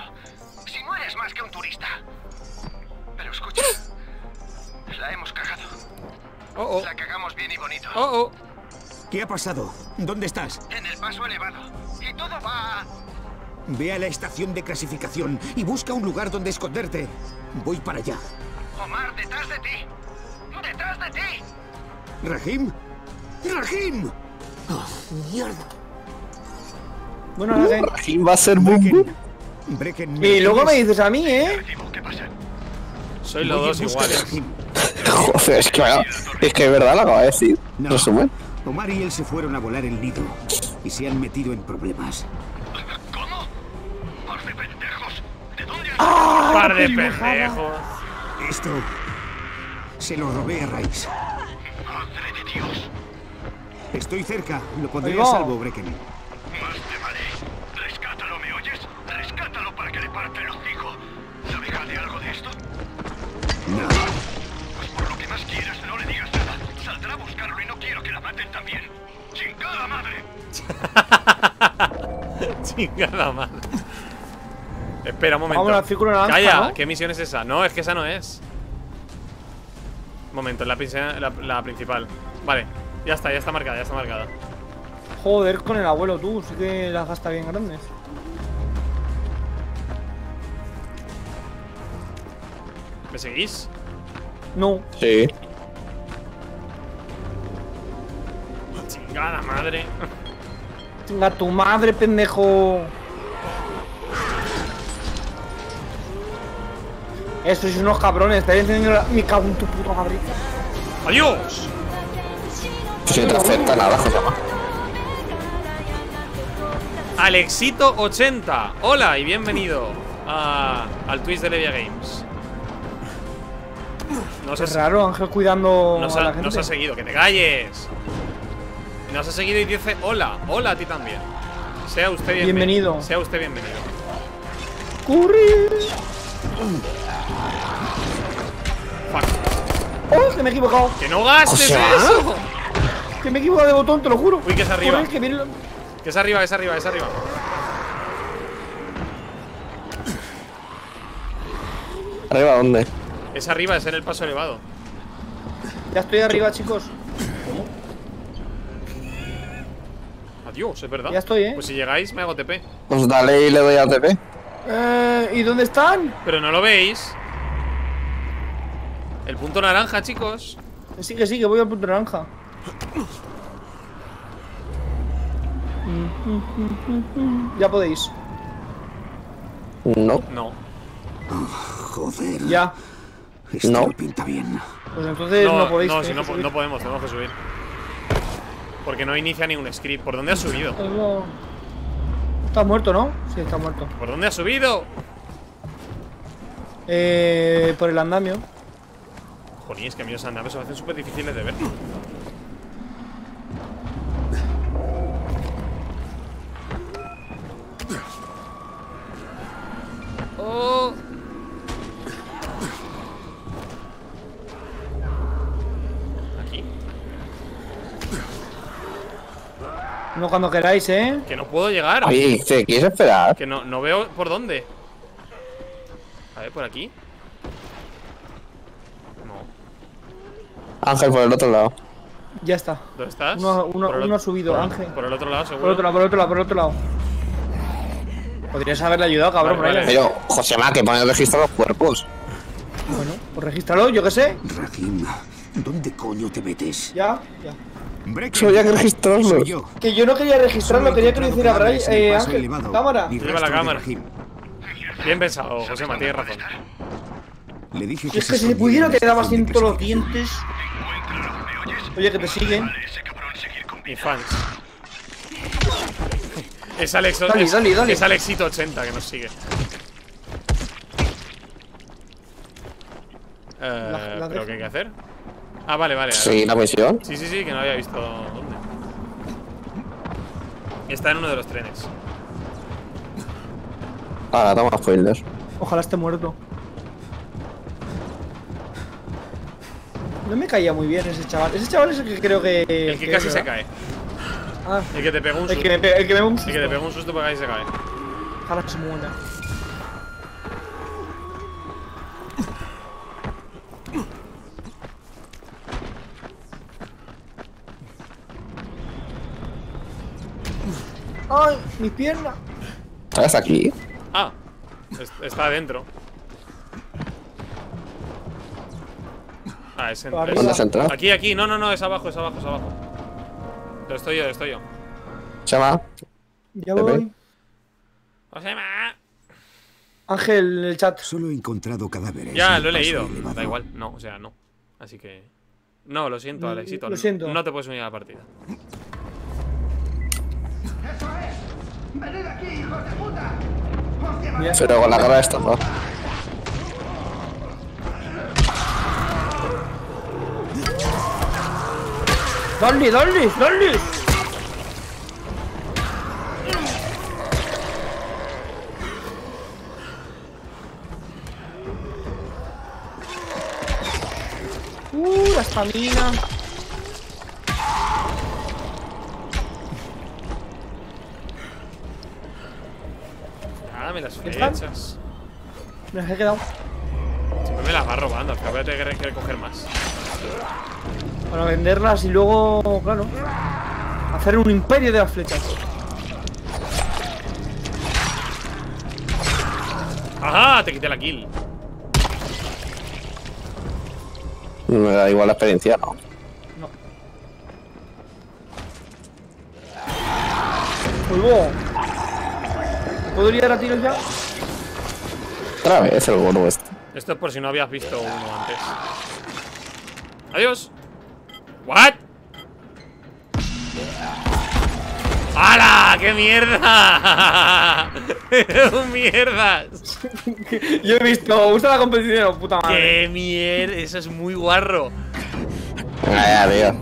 Si no eres más que un turista. Pero escucha, la hemos cagado. Oh, oh. La cagamos bien y bonito. Oh, oh. ¿Qué ha pasado? ¿Dónde estás? En el paso elevado. Y todo va... Ve a la estación de clasificación y busca un lugar donde esconderte. Voy para allá. Omar, detrás de ti. Detrás de ti. ¿Rahim? ¡Rahim! Oh, ¡mierda! Bueno, ahora Rahim va a ser Brecken. Brecken. Y luego me dices a mí, ¿eh? ¿Qué pasa? Soy los dos iguales. Joder, es que es verdad lo acaba de decir. No, resumen. Omar y él se fueron a volar el nido y se han metido en problemas. ¿Cómo? ¡Par de pendejos! ¿De dónde has...? ¡Ah, par de pendejos! Esto se lo robé a Rais. Dios. Estoy cerca, lo pondré a salvo, Brecken. Más te vale. Rescátalo, ¿me oyes? Rescátalo para que le parte el hocico. ¿Sabe de algo de esto? No. Pues por lo que más quieras, no le digas nada. Saldrá a buscarlo y no quiero que la maten también. ¡Chingada madre! ¡Chingada madre! Espera un momento. Vamos, naranja, calla, ¿no? ¿Qué misión es esa? No, es que esa no es. Momento, la principal. Vale, ya está marcada, ya está marcada. Joder, con el abuelo tú, sí que las gasta bien grandes. ¿Me seguís? No. Sí. Chingada madre. Chinga tu madre, pendejo. Estos son unos cabrones, estáis encendiendo mi cago en tu puta madre. ¡Adiós! Si te afecta nada, Josema. Alexito80, hola y bienvenido al Twitch de LevillaGames. Es raro, Ángel cuidando a la gente. Nos ha seguido, que te calles. Nos ha seguido y dice hola, hola a ti también. Sea usted bienvenido. Sea usted bienvenido. ¡Curry! Fuck. ¡Oh, que me he equivocado! ¡Que no gastes eso! Que me he equivocado de botón, te lo juro. Uy, que es arriba. Corre, que es arriba, es arriba, es arriba. ¿Arriba dónde? Es arriba, es en el paso elevado. Ya estoy arriba, chicos. Dios, es verdad. Ya estoy, ¿eh? Pues si llegáis, me hago TP. Pues dale y le doy a TP. ¿Y dónde están? Pero no lo veis. El punto naranja, chicos. Sí, que voy al punto naranja. Ya podéis. No. No. Joder. Ya. Esto no pinta bien. Pues entonces no podéis. No, si no, no podemos, tenemos que subir. Porque no inicia ningún script. ¿Por dónde has subido? Está muerto, ¿no? Sí, está muerto. ¿Por dónde has subido? Por el andamio. Joder, es que a mí los andamios se me hacen súper difíciles de ver. Oh. Aquí. No cuando queráis, ¿eh? Que no puedo llegar. Oye, ¿te quieres esperar? Que no veo por dónde. A ver, por aquí. No. Ángel, por el otro lado. Ya está. ¿Dónde estás? Uno ha subido, Ángel. Por el otro lado, seguro. Por el otro lado. Podrías haberle ayudado, cabrón. Vale. Pero, Josema, que pone registrar los cuerpos. Bueno, pues regístralo, yo qué sé. Rahim, ¿dónde coño te metes? Ya. Brecken, había que registrarlo. Que yo no quería registrarlo, quería que lo hiciera Bryce. Ángel, cámara. Lleva la cámara. Bien pensado, Josema, tienes razón. Le dije que es que si pudiera te dabas sin todos los dientes. Oye, que te siguen. Y fans. Es Alex, dale. Es Alexito 80 que nos sigue. ¿Pero qué hay que hacer? Ah, vale. ¿Sí, la misión? Sí, que no había visto dónde. Está en uno de los trenes. Ahora, toma spoilers. Ojalá esté muerto. No me caía muy bien ese chaval. Ese chaval es el que creo que... El que casi se cae. Ah, el que te pegó un susto. El que te pegó un susto para que ahí se cae. Ojalá que se muera. ¡Ay! ¡Mi pierna! ¿Estás aquí? Ah, está adentro. Ah, es en... ¿Dónde has entrado? Aquí. No, es abajo. Lo estoy yo. Chama. Ya voy. Josema. Ángel, el chat. Solo he encontrado cadáveres. Ya, lo he leído. Da igual. No, o sea, no. Así que... No, lo siento, Alexito. Lo siento. No te puedes unir a la partida. ¡Eso es! ¡Venid aquí, hijos de puta! Pero con la cara de esta, ¿no? ¡Dale! La estamina. Dame las flechas. Me las he quedado. Siempre me las va robando, al cabo tengo que recoger más. Para venderlas y luego, claro, hacer un imperio de las flechas. ¡Ajá! Te quité la kill. Me da igual la experiencia, ¿no? No. ¡Golbo! ¿Puedo liar a tiros ya? Otra vez el gordo este. Esto es por si no habías visto uno antes. ¡Adiós! ¿What? ¡Hala! ¡Qué mierda! ¡Un mierdas! Yo he visto, usa la competición, puta madre. ¡Qué mierda! Eso es muy guarro. Vaya, tío.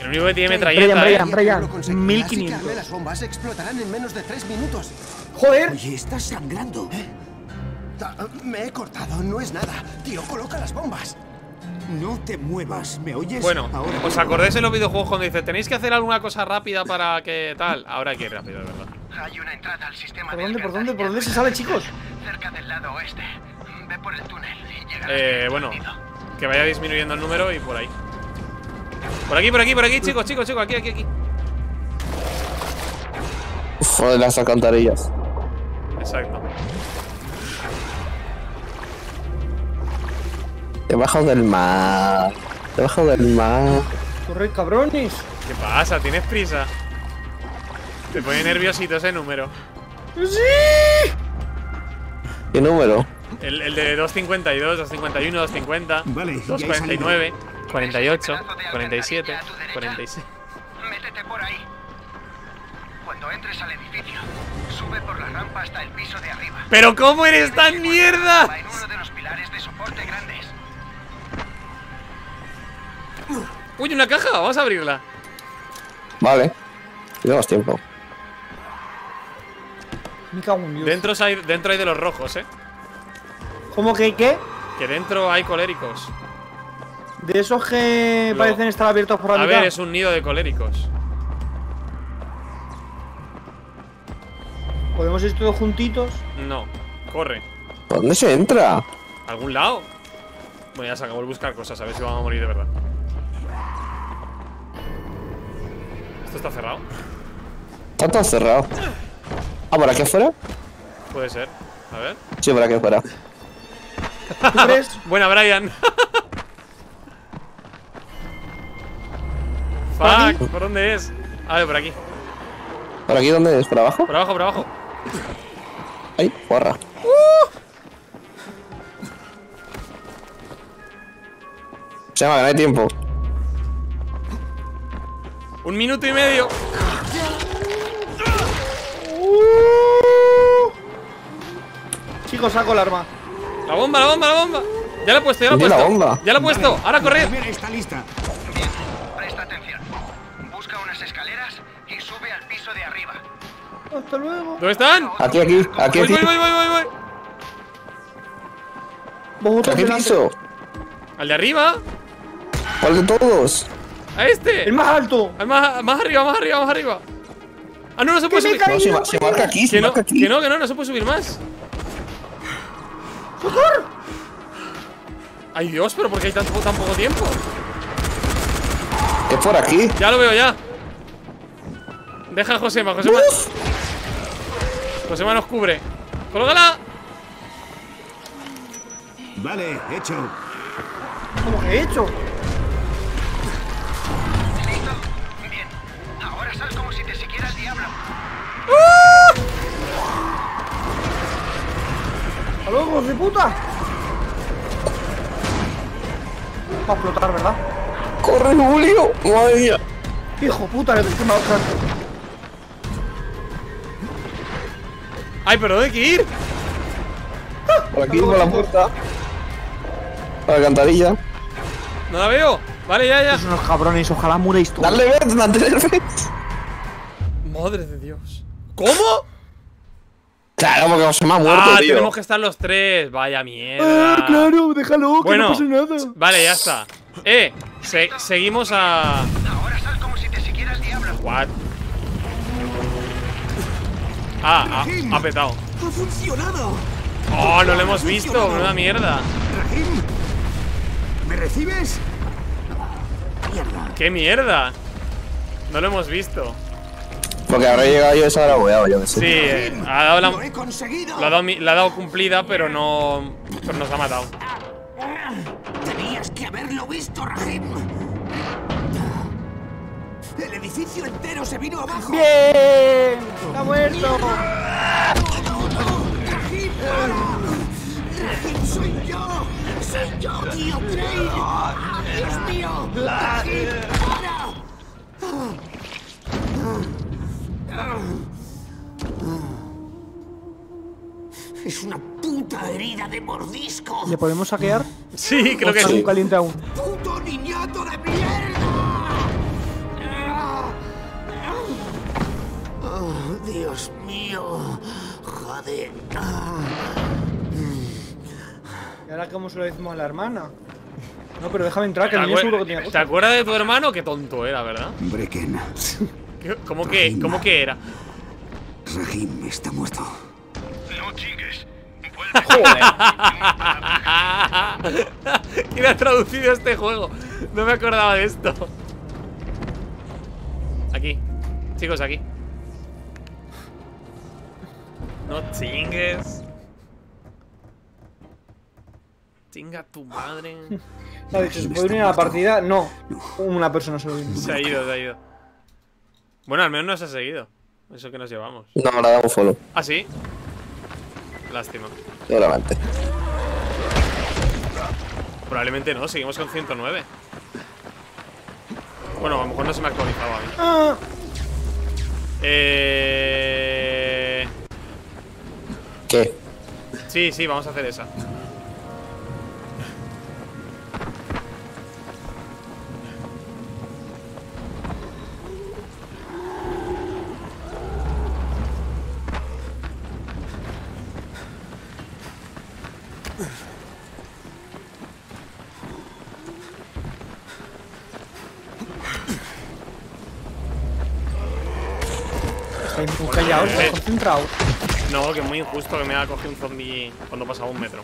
El único que tiene metralleta. Brian. 1500. Las bombas explotarán en menos de 3 minutos. ¡Joder! Oye, estás sangrando. Me he cortado, no es nada. Tío, coloca las bombas. No te muevas, ¿me oyes? Bueno, ¿os acordáis en los videojuegos cuando dice tenéis que hacer alguna cosa rápida para que tal? Ahora hay que ir rápido, de verdad. Hay una entrada al sistema. ¿Por dónde se sale, chicos? Cerca del lado oeste. Ve por el túnel y llega. Bueno, que vaya disminuyendo el número y por ahí. Por aquí, chicos, aquí. O de las alcantarillas. Exacto. Debajo del mar. Debajo del mar. ¡Corre, cabrones! ¿Qué pasa? ¿Tienes prisa? Te pone nerviosito ese número. ¡Sí! ¿Qué número? El de 252, 251, 250, vale, 249, 48, 47, 46. Métete por ahí. Cuando entres al edificio, sube por la rampa hasta el piso de arriba. ¿Pero cómo eres tan mierda? En uno de los pilares de soporte grandes. Uy, una caja, vamos a abrirla. Vale, tenemos tiempo. Me cago en Dios. Dentro hay de los rojos, ¿eh? ¿Cómo que qué? Que dentro hay coléricos. De esos que parecen estar abiertos por la mitad. A ver, es un nido de coléricos. ¿Podemos ir todos juntitos? No, corre. ¿Dónde se entra? ¿A algún lado? Bueno, ya se acabó el buscar cosas, a ver si vamos a morir de verdad. ¿Esto está cerrado? Está todo cerrado. ¿Ah, por aquí afuera? Puede ser, a ver. Sí, por aquí afuera. ¿Tú crees? Buena, Brian. Fuck, ¿por dónde es? A ver, por aquí. ¿Por aquí dónde es? ¿Por abajo? Por abajo, por abajo. Ay, porra. Se llama, que no hay tiempo. 1 minuto y medio. Chicos, saco el arma. La bomba, la bomba, la bomba. Ya la he puesto, ya la he puesto. La bomba. Ya la he puesto. Vale. Ahora corred. Está lista. Bien, presta atención. Busca unas escaleras y sube al piso de arriba. Hasta luego. ¿Dónde están? Aquí, aquí, aquí. Voy, voy, voy, voy, voy. ¿A qué piso? ¿Al de arriba? ¿Cuál de todos? A este. El más alto. El más arriba, más arriba, más arriba. Ah, no, no se puede subir. No, se marca aquí, se marca aquí. Que no, no se puede subir más. ¡Socorro! Ay, Dios, pero ¿por qué hay tan poco tiempo? Es por aquí. Ya lo veo, ya. Deja a Josema, Josema. Josema nos cubre. ¡Colócala! Vale, hecho. ¿Cómo que hecho? ¿Listo? Bien. Ahora sal como si te siguiera el diablo. ¡Locos de puta! Va a explotar, ¿verdad? ¡Corre, Julio! ¡Madre mía! ¡Hijo puta! ¡Que me va a buscar! ¡Ay, pero dónde hay que ir! Por aquí, por la puerta. Por la alcantarilla. ¡No la veo! Vale, ya, ya. Son unos cabrones, ojalá muréis todos. ¡Dale vez! ¡Dale vez! ¡Madre de Dios! ¿Cómo? Claro, porque os hemos muerto, tío. Tenemos que estar los tres. Vaya mierda. Ah, claro, déjalo, bueno, que no pasa nada. Vale, ya está. Seguimos a... Ahora sal como si te siguiera el diablo. What? Ah, ha petado. Ha funcionado. Oh, no lo hemos visto. Una mierda. Rahim, ¿me recibes? Mierda. ¿Qué mierda? No lo hemos visto. Porque habrá llegado yo esa hora weado, yo que sé. Sí, ha dado la... la ha dado cumplida, pero no... Pero nos ha matado. Tenías que haberlo visto, Rahim. El edificio entero se vino abajo. ¡Bien! ¡Está muerto! ¡No! ¡Rahim, para! ¡Rahim, soy yo! ¡Soy yo, tío Crane! ¡Dios mío! ¡Rahim, para! Es una puta herida de mordisco. ¿Le podemos saquear? Sí, creo que sí. Caliente aún. ¡Puto niñato de mierda! Oh, Dios mío. Joder. ¿Y ahora cómo se lo decimos a la hermana? No, pero déjame entrar, que el niño seguro que tiene cosas. ¿Te acuerdas de tu hermano? Qué tonto era, ¿verdad? Brecken. ¿Cómo que era? Rahim está muerto. No chigues. Vuelve. ¿Quién ha traducido este juego? No me acordaba de esto. Aquí. Chicos, aquí. No chingues. Chinga tu madre. No, ha dicho, ¿se puede unir a la partida? No. Una persona se une. Se ha ido, se ha ido. Bueno, al menos nos ha seguido. Eso que nos llevamos. No, me la damos follow. ¿Ah, sí? Lástima. Seguramente. Probablemente no, seguimos con 109. Bueno, a lo mejor no se me ha actualizado a mí. Ah. ¿Qué? Sí, sí, vamos a hacer esa. No, que es muy injusto que me haya cogido un zombie cuando pasaba un metro.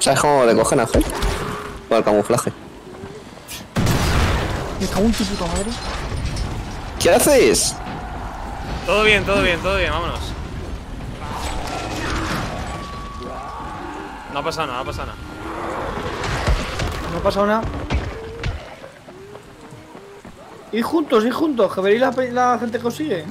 ¿Sabes cómo le cogen a Gel? Por el camuflaje. Me cago en tu puta madre. ¿Qué hacéis? Todo bien, todo bien, todo bien, vámonos. No ha pasado nada, no ha pasado nada. No ha pasado nada. Ir juntos, que veréis la gente que os sigue. Es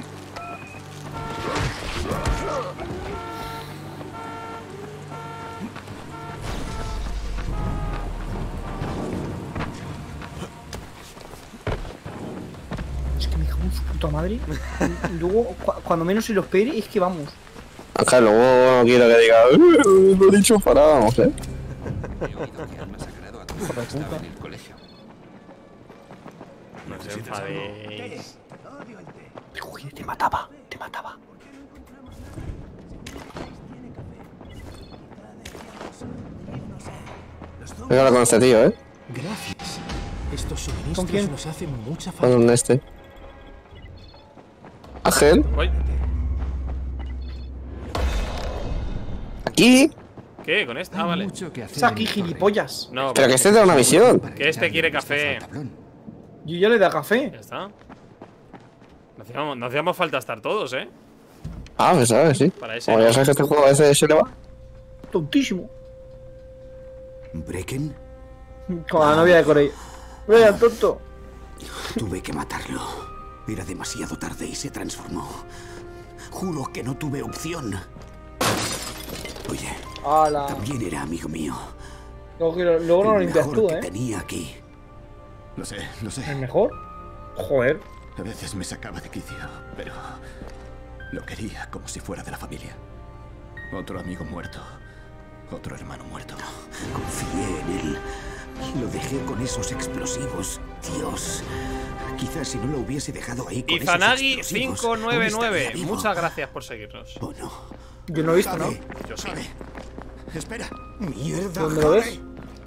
que me cago en su puta madre. Luego, cuando menos se lo espere, es que vamos. Acá luego quiero que diga, lo he dicho para, vamos, ¿eh? No se enfadéis. Joder, te mataba, te mataba. Pégala con este tío, ¿eh? Gracias. Estos suministros nos hacen mucha falta. ¿Con este? Ángel. ¿Aquí? ¿Qué? ¿Con este? Ah, vale. Es aquí, gilipollas. No, pero que este te da una misión. Que este quiere café. Yo ya le da café. Ya está. No hacíamos falta estar todos, ¿eh? Ah, pues sabes, sí. Para ese, como ya sabes que este juego a veces se le va. Tontísimo. ¿Brecken? Con la novia de Corey. Vaya, tonto. Tuve que matarlo. Era demasiado tarde y se transformó. Juro que no tuve opción. Oye, ala, también era amigo mío. Luego no lo limpias tú, ¿eh? Tenía aquí. Lo sé, lo sé. ¿El mejor? Joder. A veces me sacaba de quicio, pero lo quería como si fuera de la familia. Otro amigo muerto, otro hermano muerto. Confié en él. Lo dejé con esos explosivos. Dios. Quizás si no lo hubiese dejado ahí con Izanagi 599. Muchas gracias por seguirnos. Oh, no. Yo no he visto, ¿no? Yo sí. Espera. Mierda. ¿Dónde lo ves?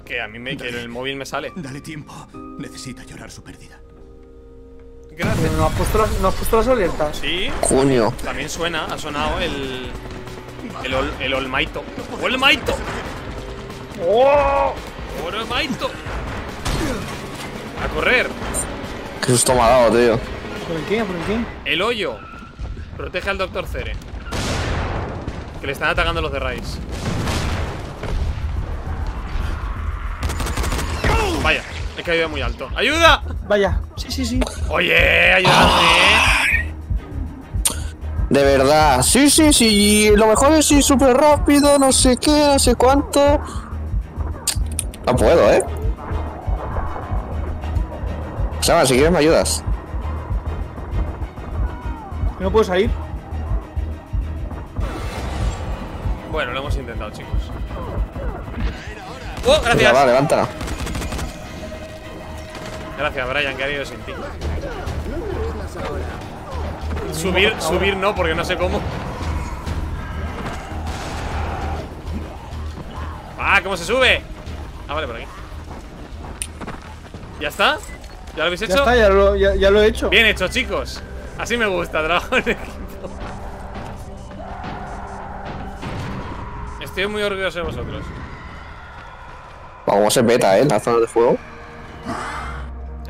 Que a mí en el móvil me sale. Dale tiempo. Necesita llorar su pérdida. Gracias. ¿No has puesto las alertas? Sí. Junio. También suena, ha sonado el Olmaito. ¡Olmaito! ¡Oh! ¡Olmaito! ¡A correr! ¡Qué susto me ha dado, tío! ¿Por el qué? ¿Por el qué? El hoyo. Protege al Dr. Zere. Que le están atacando los de Rais. Vaya, he caído muy alto. ¡Ayuda! Vaya, sí, sí, sí. Oye, ayúdame. De verdad, sí, sí, sí. Lo mejor es ir súper rápido, no sé qué, no sé cuánto. No puedo, ¿eh? Sama, si quieres me ayudas. ¿No puedo salir? Bueno, lo hemos intentado, chicos. ¡Oh, gracias! Va, levántala. Gracias, Brian, que ha ido sin ti. Subir no, porque no sé cómo. ¡Ah, cómo se sube! Ah, vale, por aquí. ¿Ya está? ¿Ya lo habéis hecho? Ya está, ya lo he hecho. Bien hecho, chicos. Así me gusta, trabajo en equipo. Estoy muy orgulloso de vosotros. Vamos, se peta, ¿eh? La zona de fuego.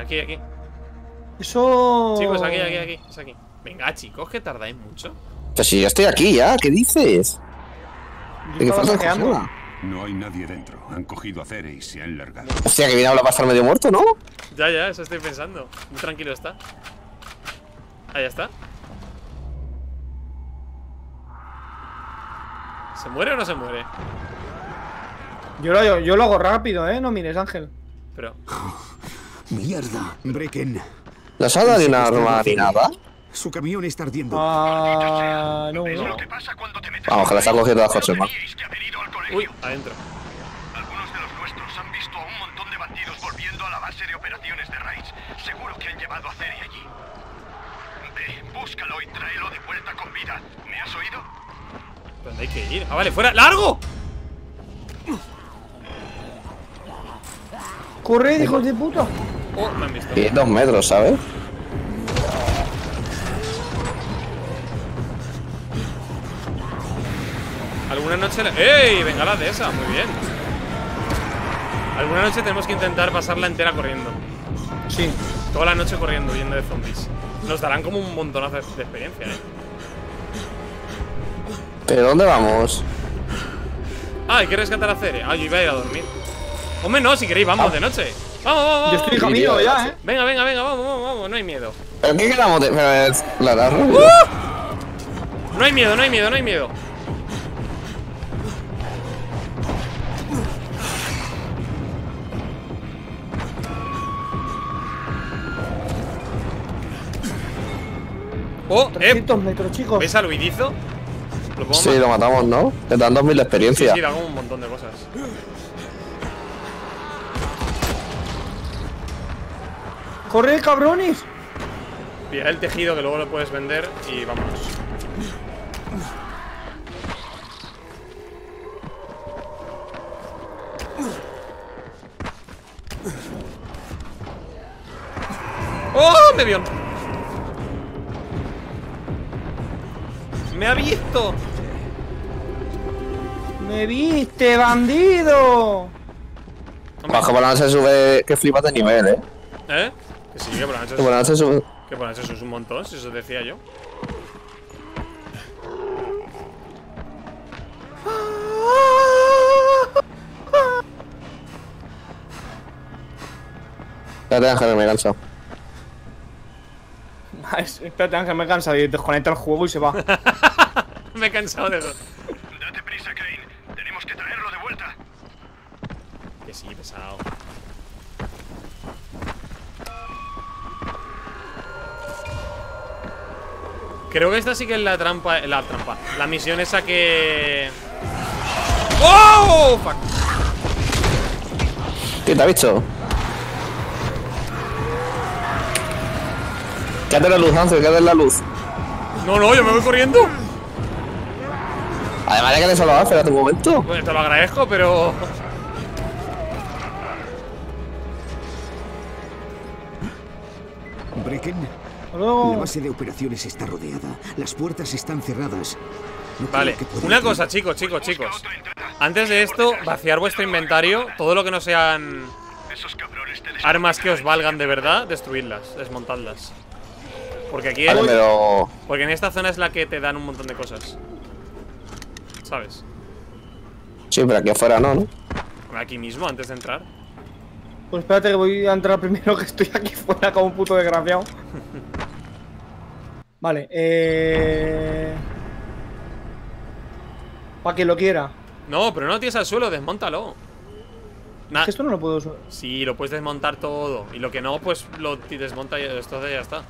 Aquí, aquí. Eso... Chicos, aquí. Es aquí. Venga, chicos, que tardáis mucho. Pues si yo estoy aquí ya, ¿qué dices? ¿Qué falta cogerla? No hay nadie dentro. Han cogido a Zere y se han largado. Hostia, que viene a pasar medio muerto, ¿no? Ya, eso estoy pensando. Muy tranquilo está. Ahí ya está. ¿Se muere o no se muere? Yo lo hago rápido, ¿eh? No mires, Ángel. Pero... Mierda, Brecken. ¿Las ha dado una arma ni nada? Su camión está ardiendo. Ah, no. Vamos, que las ha cogido la José, ¿no? Uy, adentro. Algunos de los nuestros han visto a un montón de bandidos volviendo a la base de operaciones de Rais. Seguro que han llevado a Zere allí. Ve, búscalo y tráelo de vuelta con vida. ¿Me has oído? ¿Dónde hay que ir? Ah, vale, fuera. ¡Largo! ¡Corred, hijos de puta! Oh, me han visto. Y 2 metros, ¿sabes? Alguna noche... ¡Ey! Venga la de esa, muy bien. Alguna noche tenemos que intentar pasarla entera corriendo. Sí. Toda la noche corriendo, huyendo de zombies. Nos darán como un montonazo de experiencia, ¿eh? ¿Pero dónde vamos? Ah, hay que rescatar a Zere. Ah, yo iba a ir a dormir. Hombre, no, si queréis, vamos de noche. Vamos. Yo estoy camino ya, ¿eh? Venga, vamos, no hay miedo. ¿Pero qué quedamos de...? No hay miedo, no hay miedo. Oh, 300 metros, chicos. ¿Veis al huidizo? Sí, lo matamos, ¿no? Te dan 2000 de experiencia. Sí, dan un montón de cosas. ¡Corre, cabrones! Pilla el tejido que luego lo puedes vender y vámonos. ¡Oh! Me vio. ¡Me ha visto! ¡Me viste, bandido! Baja, por la noche sube. Que flipas de nivel, ¿eh? ¿Eh? Que sí, que por la noche sube. Que por la noche sube un montón, si eso te decía yo. Espérate, Ángel, me he cansado. Espérate, Ángel, me he cansado y desconecta el juego y se va. Me he cansado de eso. Date prisa, Crane. Tenemos que traerlo de vuelta. Que sí, pesado. Creo que esta sí que es la trampa. La misión esa que... ¡Oh! Fuck. ¿Qué te ha visto? Quédate la luz, Ángel, quédate la luz. No, yo me voy corriendo. Además de que te salvaba, espérate un momento. Bueno, te lo agradezco, pero... Brecken, la base de operaciones está rodeada. Las puertas están cerradas. Vale, una cosa, chicos. Antes de esto, vaciar vuestro inventario. Todo lo que no sean armas que os valgan de verdad, destruirlas, desmontadlas. Porque aquí es... Porque en esta zona es la que te dan un montón de cosas, ¿sabes? Sí, pero aquí afuera no, ¿no? Aquí mismo, antes de entrar. Pues espérate que voy a entrar primero, que estoy aquí fuera como un puto desgraciado. Vale, para quien lo quiera. No, pero no lo tienes al suelo, desmóntalo. Es que esto no lo puedo... Sí, lo puedes desmontar todo. Y lo que no, pues lo desmonta y esto ya está.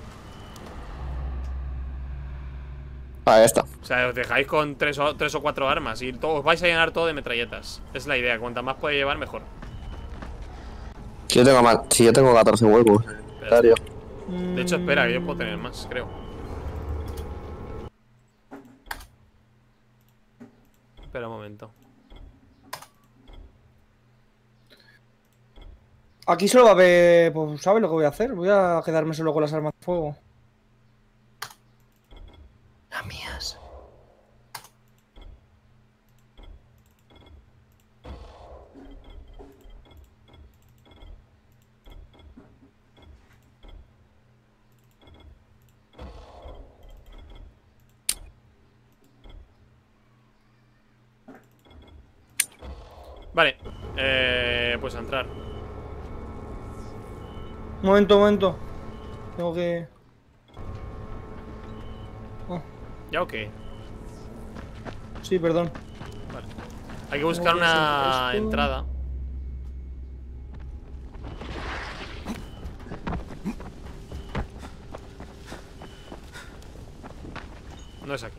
Ahí está. O sea, os dejáis con tres o cuatro armas y os vais a llenar todo de metralletas. Es la idea, cuanta más puede llevar, mejor. Si yo tengo 14 huevos. De hecho, espera, que yo puedo tener más, creo. Espera un momento. Aquí solo va a haber... Pues, ¿sabes lo que voy a hacer? Voy a quedarme solo con las armas de fuego. Mías. Vale, pues a entrar. Momento. Tengo que... Oh. ¿Ya o qué? Sí, perdón. Vale. Hay que buscar una entrada. No es aquí.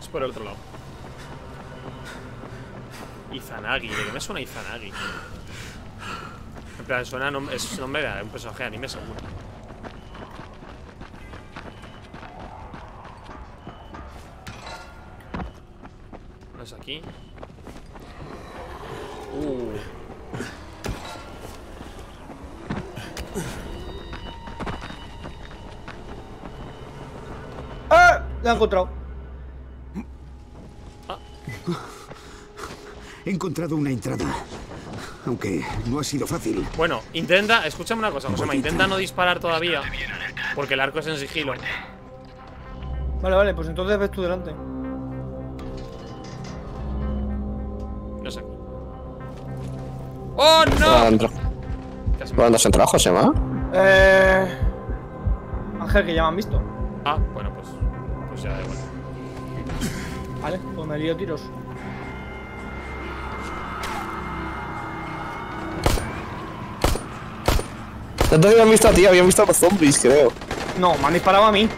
Es por el otro lado. Izanagi, ¿de qué me suena Izanagi? En plan, suena es nombre de un personaje de anime seguro. No es aquí. La he encontrado. He encontrado una entrada. Aunque no ha sido fácil. Bueno, intenta... Escúchame una cosa, Josema. Intenta no disparar todavía. Porque el arco es en sigilo. Vale, pues entonces ves tú delante. No sé. ¡Oh, no! ¿Cuándo has entrado, Josema? Ángel, que ya me han visto. Ah, bueno, pues... Ya, bueno. Vale, pues me lío tiros. No te habían visto a ti, habían visto a los zombies, creo. No, me han disparado a mí.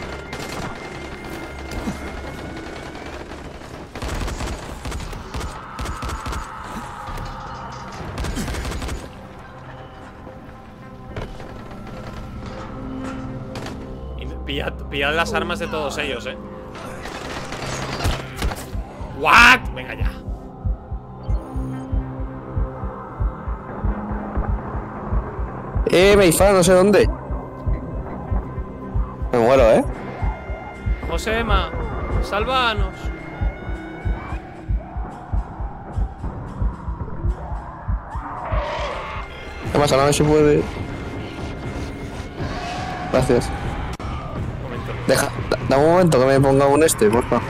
Pillad las armas de todos ellos, What? Venga ya. Me dispara, no sé dónde. Me muero, Josema, sálvanos. ¿Qué pasa? No se puede. Gracias. Deja, dame un momento que me ponga un porfa.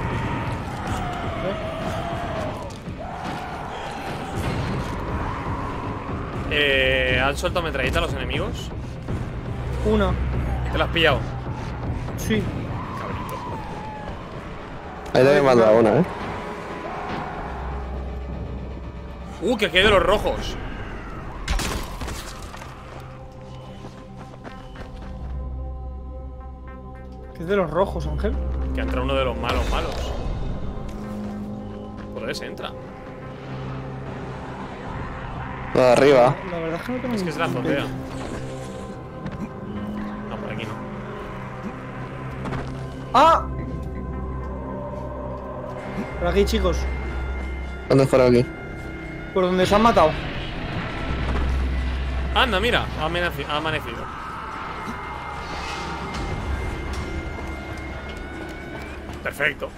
¿Han soltado metralletas los enemigos? Una. ¿Te la has pillado? Sí. Cabrito. Ahí también me han dado una, que aquí hay de los rojos. Es de los rojos, Ángel. Que entra uno de los malos. ¿Por dónde se entra? Lo de arriba. La verdad es que no tengo. Es que es la azotea. No, por aquí no. ¡Ah! Por aquí, chicos. ¿Dónde es por aquí? Por donde se han matado. Anda, mira. Ha amanecido. Perfecto.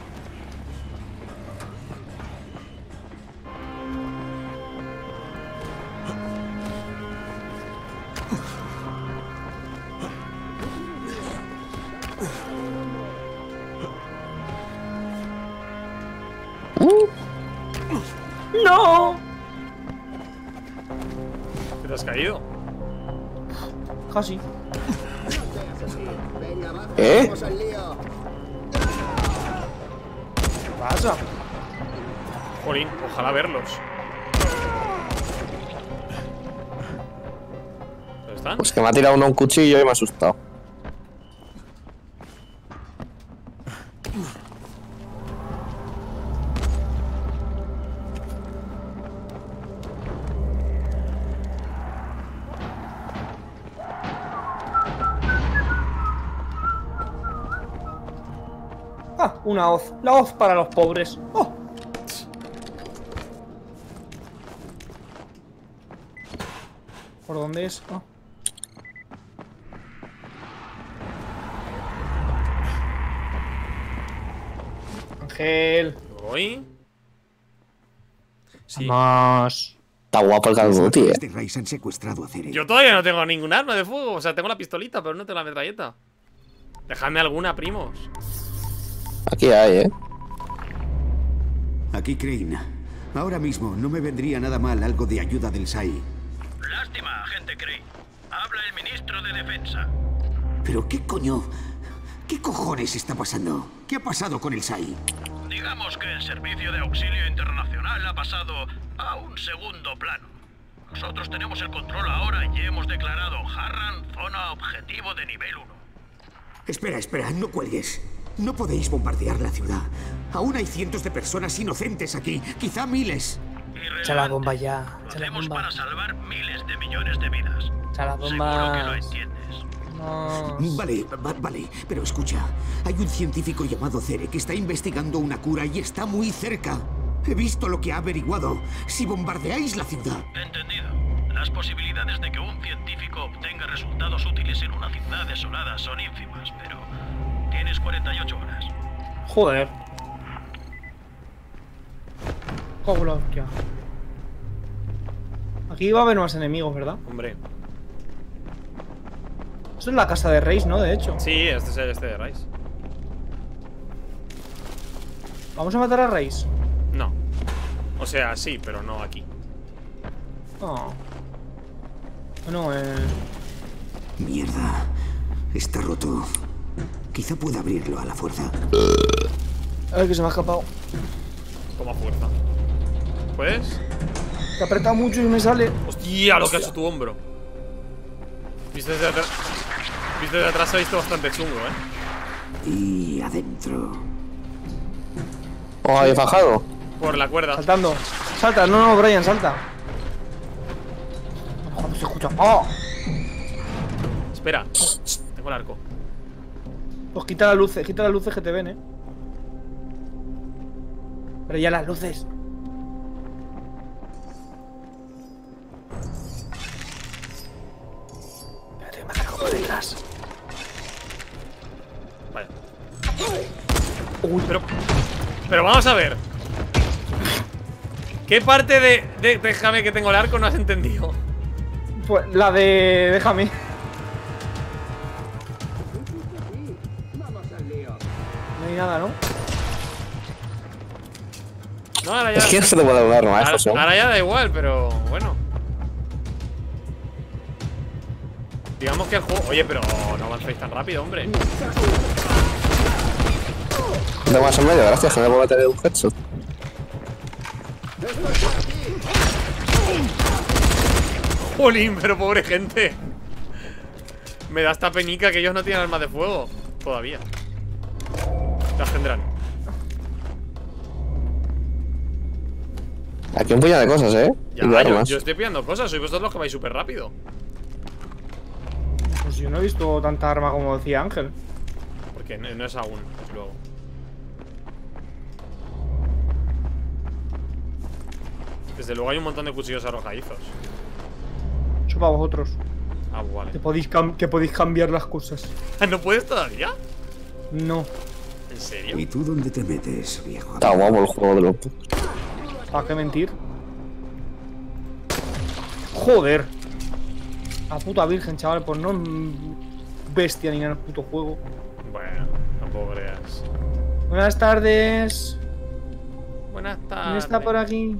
¡No! ¿Te has caído? Casi. Jolín, ojalá verlos. ¿Dónde están? Pues que me ha tirado uno un cuchillo y me ha asustado. Una hoz. La hoz para los pobres. ¡Oh! ¿Por dónde es? Oh. Ángel. ¿Voy? Sí. Más. Está guapo el calvo, tío. Yo todavía no tengo ningún arma de fuego. O sea, tengo la pistolita, pero no tengo la metralleta. Dejadme alguna, primos. Aquí hay, Aquí Crane. Ahora mismo no me vendría nada mal algo de ayuda del SAI. Lástima, agente Crane. Habla el ministro de Defensa. ¿Pero qué coño? ¿Qué cojones está pasando? ¿Qué ha pasado con el SAI? Digamos que el Servicio de Auxilio Internacional ha pasado a un segundo plano. Nosotros tenemos el control ahora y hemos declarado Harran zona objetivo de nivel 1. Espera, espera, no cuelgues. No podéis bombardear la ciudad. Aún hay cientos de personas inocentes aquí, quizá miles. Echa la bomba ya. Lo hacemos para salvar miles de millones de vidas. Echa la bomba. Seguro que lo entiendes. No. Vale, vale, pero escucha. Hay un científico llamado Zere que está investigando una cura y está muy cerca. He visto lo que ha averiguado. Si bombardeáis la ciudad... Entendido. Las posibilidades de que un científico obtenga resultados útiles en una ciudad desolada son ínfimas, pero... tienes 48 horas. Joder. Cago la hostia. Aquí va a haber más enemigos, ¿verdad? Hombre. Esto es la casa de Rais, ¿no? De hecho. Sí, este es el este de Rais. ¿Vamos a matar a Rais? No. O sea, sí, pero no aquí. Oh. Bueno, Mierda. Está roto. Quizá pueda abrirlo a la fuerza. Ay, que se me ha escapado. Toma fuerza. ¿Puedes? Te aprieta mucho y me sale. ¡Hostia! Lo que ha hecho tu hombro. Visto desde atrás. Visto desde atrás, ha visto bastante chungo, ¿eh? Y adentro. ¿O habéis bajado? Por la cuerda. Saltando. Salta, no, Brian, salta. No se escucha. ¡Oh! Espera. Tengo el arco. Pues quita las luces que te ven, eh. Pero ya las luces. Me tengo que matar como detrás. Vale. Uy, pero vamos a ver. ¿Qué parte de déjame que tengo el arco no has entendido? Pues la de déjame. No hay nada, ¿no? No, ahora ya... Es que no se te puede dar nada, eso. Ahora ya da igual, pero bueno. Digamos que el juego... Oye, pero no avancéis tan rápido, hombre. No más en medio, gracias, que me voy a meter de un headshot. Jolín, pero pobre gente. Me da esta penica que ellos no tienen armas de fuego. Todavía. Las tendrán. Aquí un puñado de cosas, eh. Ya, yo estoy pillando cosas, sois vosotros los que vais súper rápido. Pues yo no he visto tanta arma como decía Ángel. Porque no es aún, pues luego. Desde luego hay un montón de cuchillos arrojadizos. Eso para vosotros. Ah, vale. Que podéis cambiar las cosas. ¿No puedes todavía? No. ¿En serio? ¿Y tú dónde te metes, viejo? Está guapo el juego de los... ¿Para qué mentir? ¡Joder! A puta virgen, chaval, pues no es bestia ni nada el puto juego. Bueno, tampoco creas. Buenas tardes. Buenas tardes. ¿Quién está por aquí?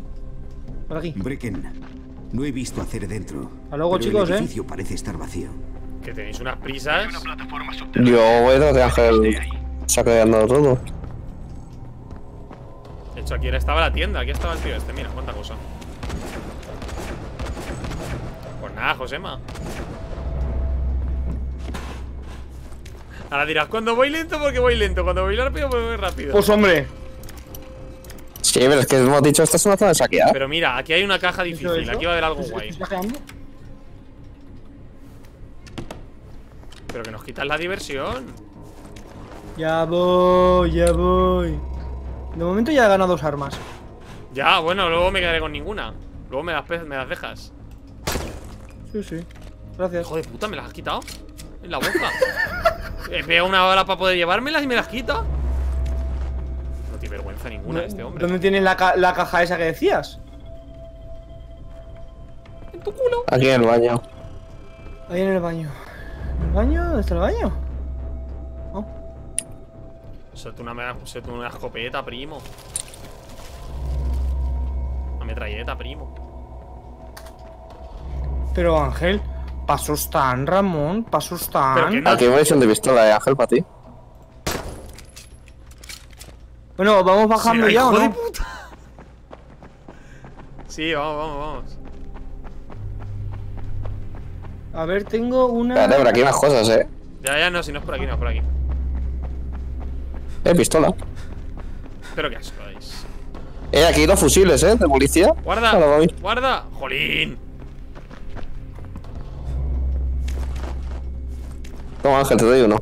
Por aquí. Brecken, no he visto hacer dentro. Hasta luego, chicos, el edificio parece estar vacío. Que tenéis unas prisas. Yo, bueno, te Ángel. Se ha quedado todo. De hecho, aquí estaba la tienda. Aquí estaba el tío este. Mira, cuánta cosa. Pues nada, Josema. Ahora dirás, cuando voy lento, porque voy lento. Cuando voy rápido, porque voy rápido. Pues hombre. Sí, pero es que hemos dicho, esta es una zona de saquear. Pero mira, aquí hay una caja difícil. ¿Eso? Aquí va a haber algo guay. Pero que nos quitas la diversión. Ya voy, ya voy. De momento ya he ganado 2 armas. Ya, bueno, luego me quedaré con ninguna. Luego me las dejas. Sí, sí, gracias. Hijo de puta, ¿me las has quitado? En la boca. Pega una bala para poder llevármelas y me las quita. No tiene vergüenza ninguna este hombre. ¿Dónde tienes la caja esa que decías? En tu culo. Aquí en el baño. Ahí en el baño. ¿El baño? ¿Dónde está el baño? Suelta una escopeta, primo. metralleta, primo. Pero Ángel, pasos tan, Ramón, pasos tan. ¿A qué versión de pistola de Ángel para ti? Bueno, vamos bajando ya, ¿o no? ¡Hijo de puta! Sí, vamos. A ver, tengo una. Espérate, por aquí hay más cosas, eh. Ya, no, si no es por aquí, no es por aquí. Pistola. Pero qué asco es. Aquí dos fusiles, de policía. Guarda, guarda. Jolín. Toma, Ángel, te doy uno.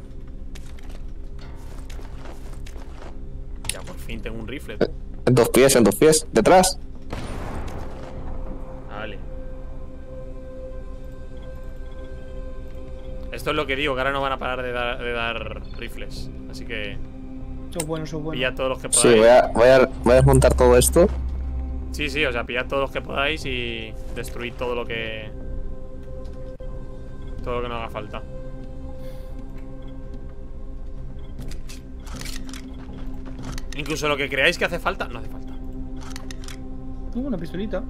Ya, por fin tengo un rifle. En dos pies. Detrás. Vale. Esto es lo que digo, que ahora no van a parar de dar rifles. Así que... Eso es bueno. Pillad todos los que podáis. Sí, voy a desmontar todo esto. Sí, o sea, pillad todos los que podáis y destruid todo lo que... Todo lo que no haga falta. Incluso lo que creáis que hace falta, no hace falta. Tengo una pistolita.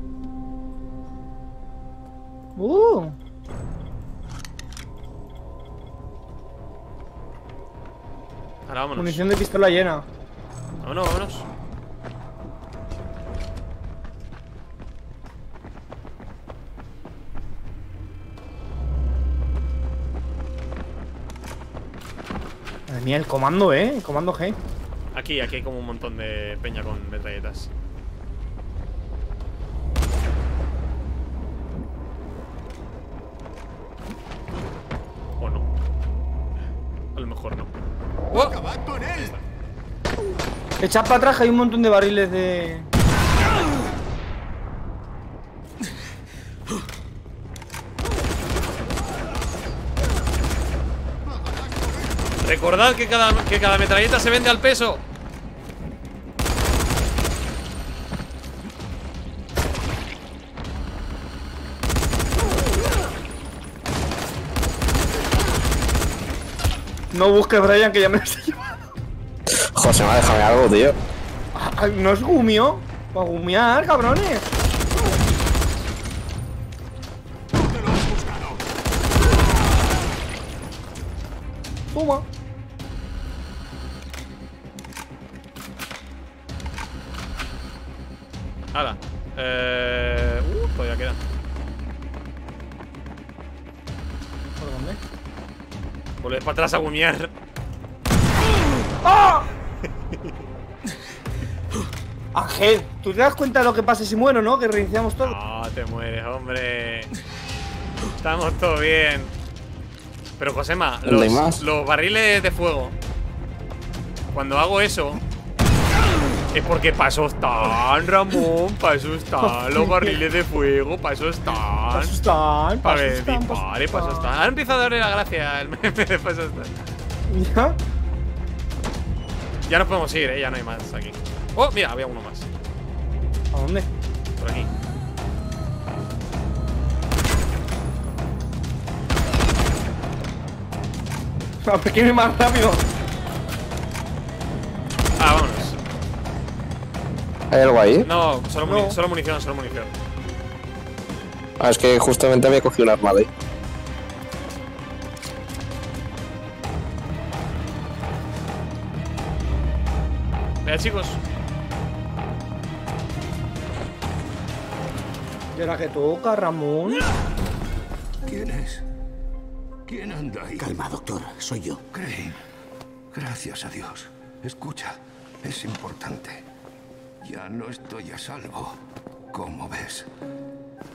Ahora vámonos. Munición de pistola llena. Vámonos. Madre mía, el comando, el comando G. Aquí hay como un montón de peña con metralletas. O no. A lo mejor no. ¡Oh! Echad para atrás, hay un montón de barriles de... Recordad que cada metralleta se vende al peso. No busques, Brian, que ya me lo has llevado. José, me ha dejado algo, tío. ¿No es gumio? Va a gumiar, cabrones. Toma. Hala. Todavía queda. ¿Por dónde? Volved para atrás a gumiar. ¡Ah! Ángel, ¿tú te das cuenta de lo que pasa si muero, no? Que reiniciamos todo. No, te mueres, hombre. Estamos todo bien. Pero Josema, los barriles de fuego, cuando hago eso, es porque pasos tan, Ramón, pasos tan, los barriles de fuego, pasos tan. A ver, dispare, pasos tan. Ahora empieza a darle la gracia el meme de pasos tan. ¿Ya? Ya nos podemos ir, ya no hay más aquí. Oh, mira, había uno más. ¿A dónde? Por aquí. ¿Por qué me más rápido? Vámonos. ¿Hay algo ahí? No, solo munición. Ah, es que justamente había cogido un arma ahí. Vea, chicos. ¿Y ahora que toca, Ramón? ¿Quién es? ¿Quién anda ahí? Calma, doctor. Soy yo. Crane. Gracias a Dios. Escucha, es importante. Ya no estoy a salvo, como ves.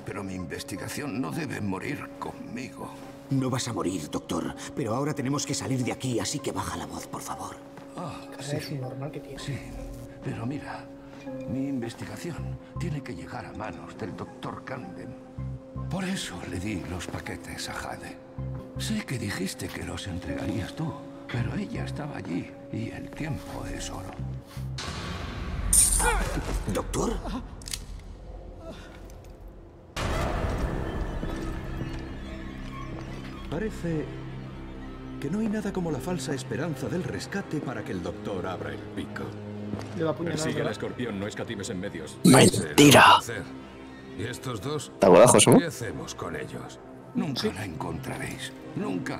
Pero mi investigación no debe morir conmigo. No vas a morir, doctor. Pero ahora tenemos que salir de aquí, así que baja la voz, por favor. Ah, sí. Es normal que tiene. Sí, pero mira, mi investigación tiene que llegar a manos del doctor Camden. Por eso le di los paquetes a Jade. Sé que dijiste que los entregarías tú, pero ella estaba allí y el tiempo es oro. ¿Doctor? Parece que no hay nada como la falsa esperanza del rescate para que el doctor abra el pico. Lleva puñalada. Persigue al escorpión, no escatimes en medios. ¡Mentira! ¿Y estos dos? ¿Qué hacemos con ellos? Nunca la encontraréis. Nunca.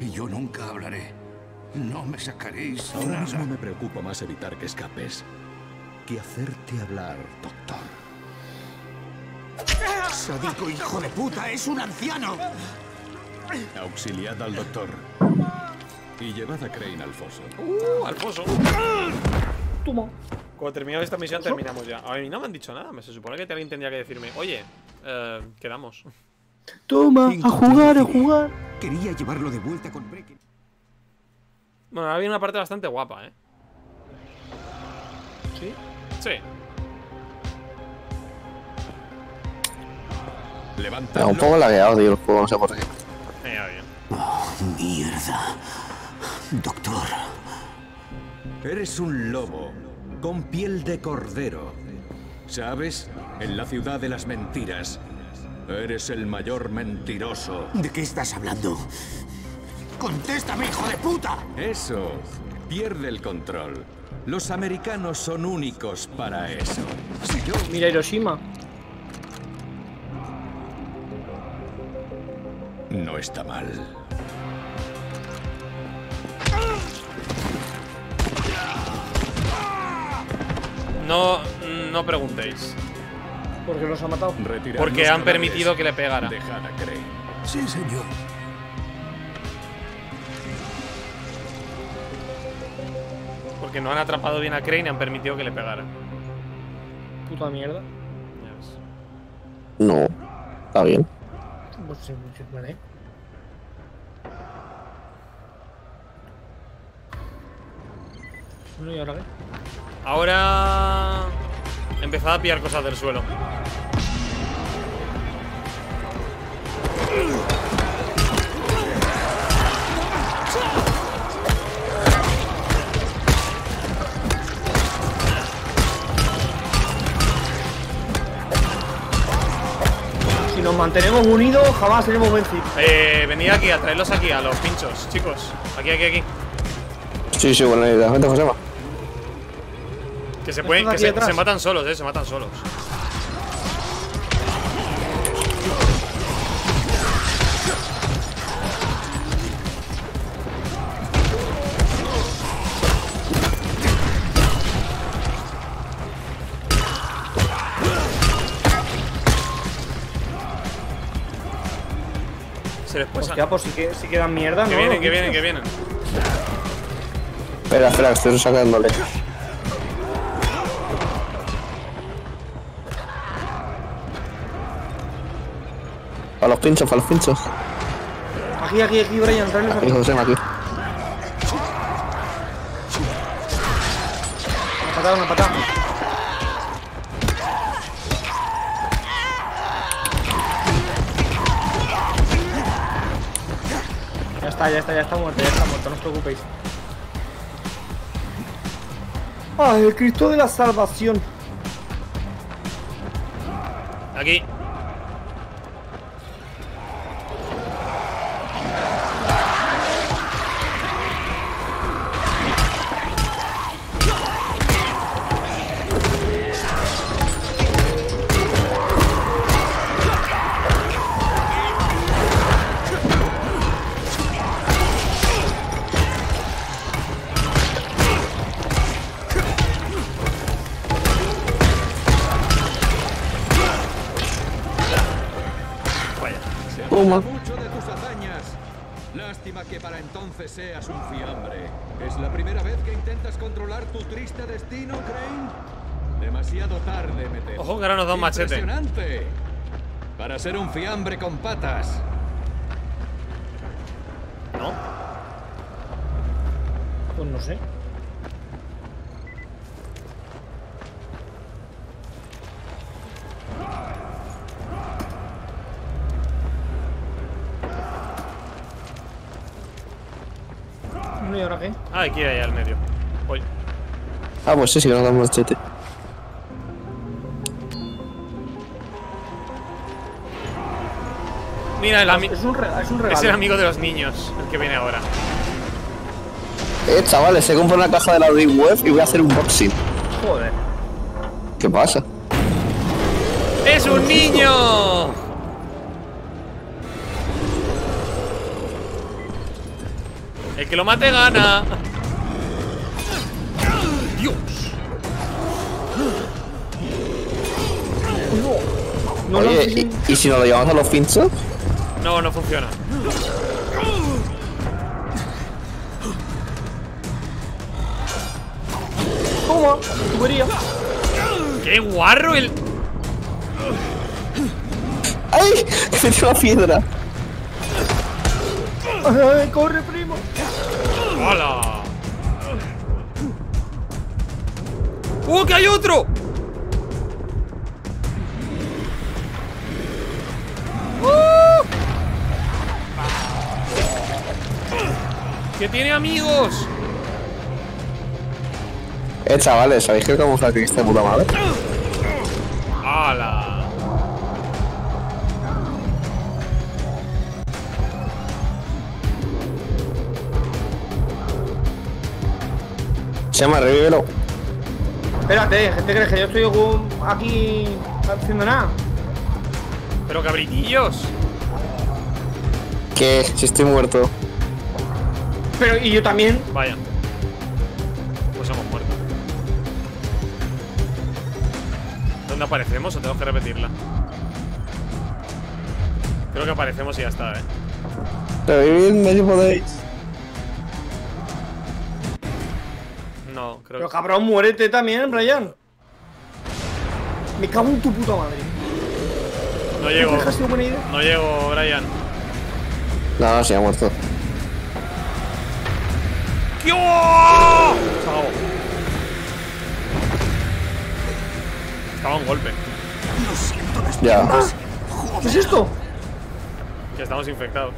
Y yo nunca hablaré. No me sacaréis nada. Ahora mismo me preocupa más evitar que escapes que hacerte hablar, doctor. ¡Sádico hijo de puta! ¡Es un anciano! Auxiliad al doctor. Y llevad a Crane al foso. ¡Al foso! ¡Toma! Cuando terminamos esta misión, terminamos ya. A mí no me han dicho nada. Se supone que alguien tendría que decirme: oye, quedamos. Toma, a jugar, a jugar. Quería llevarlo de vuelta con Brecken. Bueno, ahora viene una parte bastante guapa, ¿eh? ¿Sí? Sí. Levanta. No, un poco lagueado, tío, el juego, no sé por qué. Bien. Oh, mierda. Doctor. Eres un lobo con piel de cordero. ¿Sabes? En la ciudad de las mentiras. Eres el mayor mentiroso. ¿De qué estás hablando? ¡Contéstame, hijo de puta! Eso. Pierde el control. Los americanos son únicos para eso. Si yo... Mira Hiroshima. No está mal. No, no preguntéis. ¿Por qué los ha matado? Retirad. Porque han permitido que le pegara. Dejad a Crane. Sí, señor. Porque no han atrapado bien a Crane y han permitido que le pegara. Puta mierda. No, está bien. Pues sí, vale. Bueno, y ahora qué. Ahora empezad a pillar cosas del suelo. Si nos mantenemos unidos, jamás seremos vencidos. Venid aquí a traerlos aquí, a los pinchos, chicos. Aquí, aquí, aquí. Sí, sí, bueno, la gente Josema. Que se pueden, que se matan solos, se matan solos. Se les puede. Ya, pues si quedan mierda, ¿no? Que vienen, que vienen, que vienen. Espera, espera, estoy sacándole. A los pinchos, para los pinchos. Aquí, aquí, aquí, Brian, trae los aquí. José, aquí. Una patada, una patada. Ya está, ya está, ya está muerto, no os preocupéis. ¡Ay, el Cristo de la salvación! Aquí. Seas un fiambre. ¿Es la primera vez que intentas controlar tu triste destino, Crane? Demasiado tarde, me temo. Ojo, que ahora nos da un machete. Impresionante. Para ser un fiambre con patas. ¿No? Pues no sé. Ah, hay que ir allá al medio. Voy. Ah, pues sí, sí, nos damos machete. Mira, el amigo. Es el amigo de los niños, el que viene ahora. Chavales, se compra una caja de la Dream Web y voy a hacer un unboxing. Joder. ¿Qué pasa? ¡Es un niño! El que lo mate gana. Dios. No. Oye, ¿y si nos lo llevamos a los pinchos? No, no funciona. ¿Cómo? Tubería. ¡Qué guarro el! ¡Ay! ¡Se echó la piedra! ¡Ay, corre, primo! ¡Hola! ¡Oh, que hay otro! ¡Que tiene amigos! Chavales, ¿sabéis que vamos a este puta madre? ¡Hala! Chema, revívelo. Espérate, gente, ¿crees que yo estoy aquí haciendo nada? Pero cabritillos. ¿Qué? Si estoy muerto. Pero, ¿y yo también? Vaya. Pues hemos muerto. ¿Dónde aparecemos o tengo que repetirla? Creo que aparecemos y ya está, ¿eh? Revividme si podéis. No, creo que... Pero cabrón, muérete también, Brian. Me cago en tu puta madre. No llego. No llego, Brian. No, se ha muerto. ¡Oh! Estaba un golpe. Ya. ¿Qué es esto? Que estamos infectados.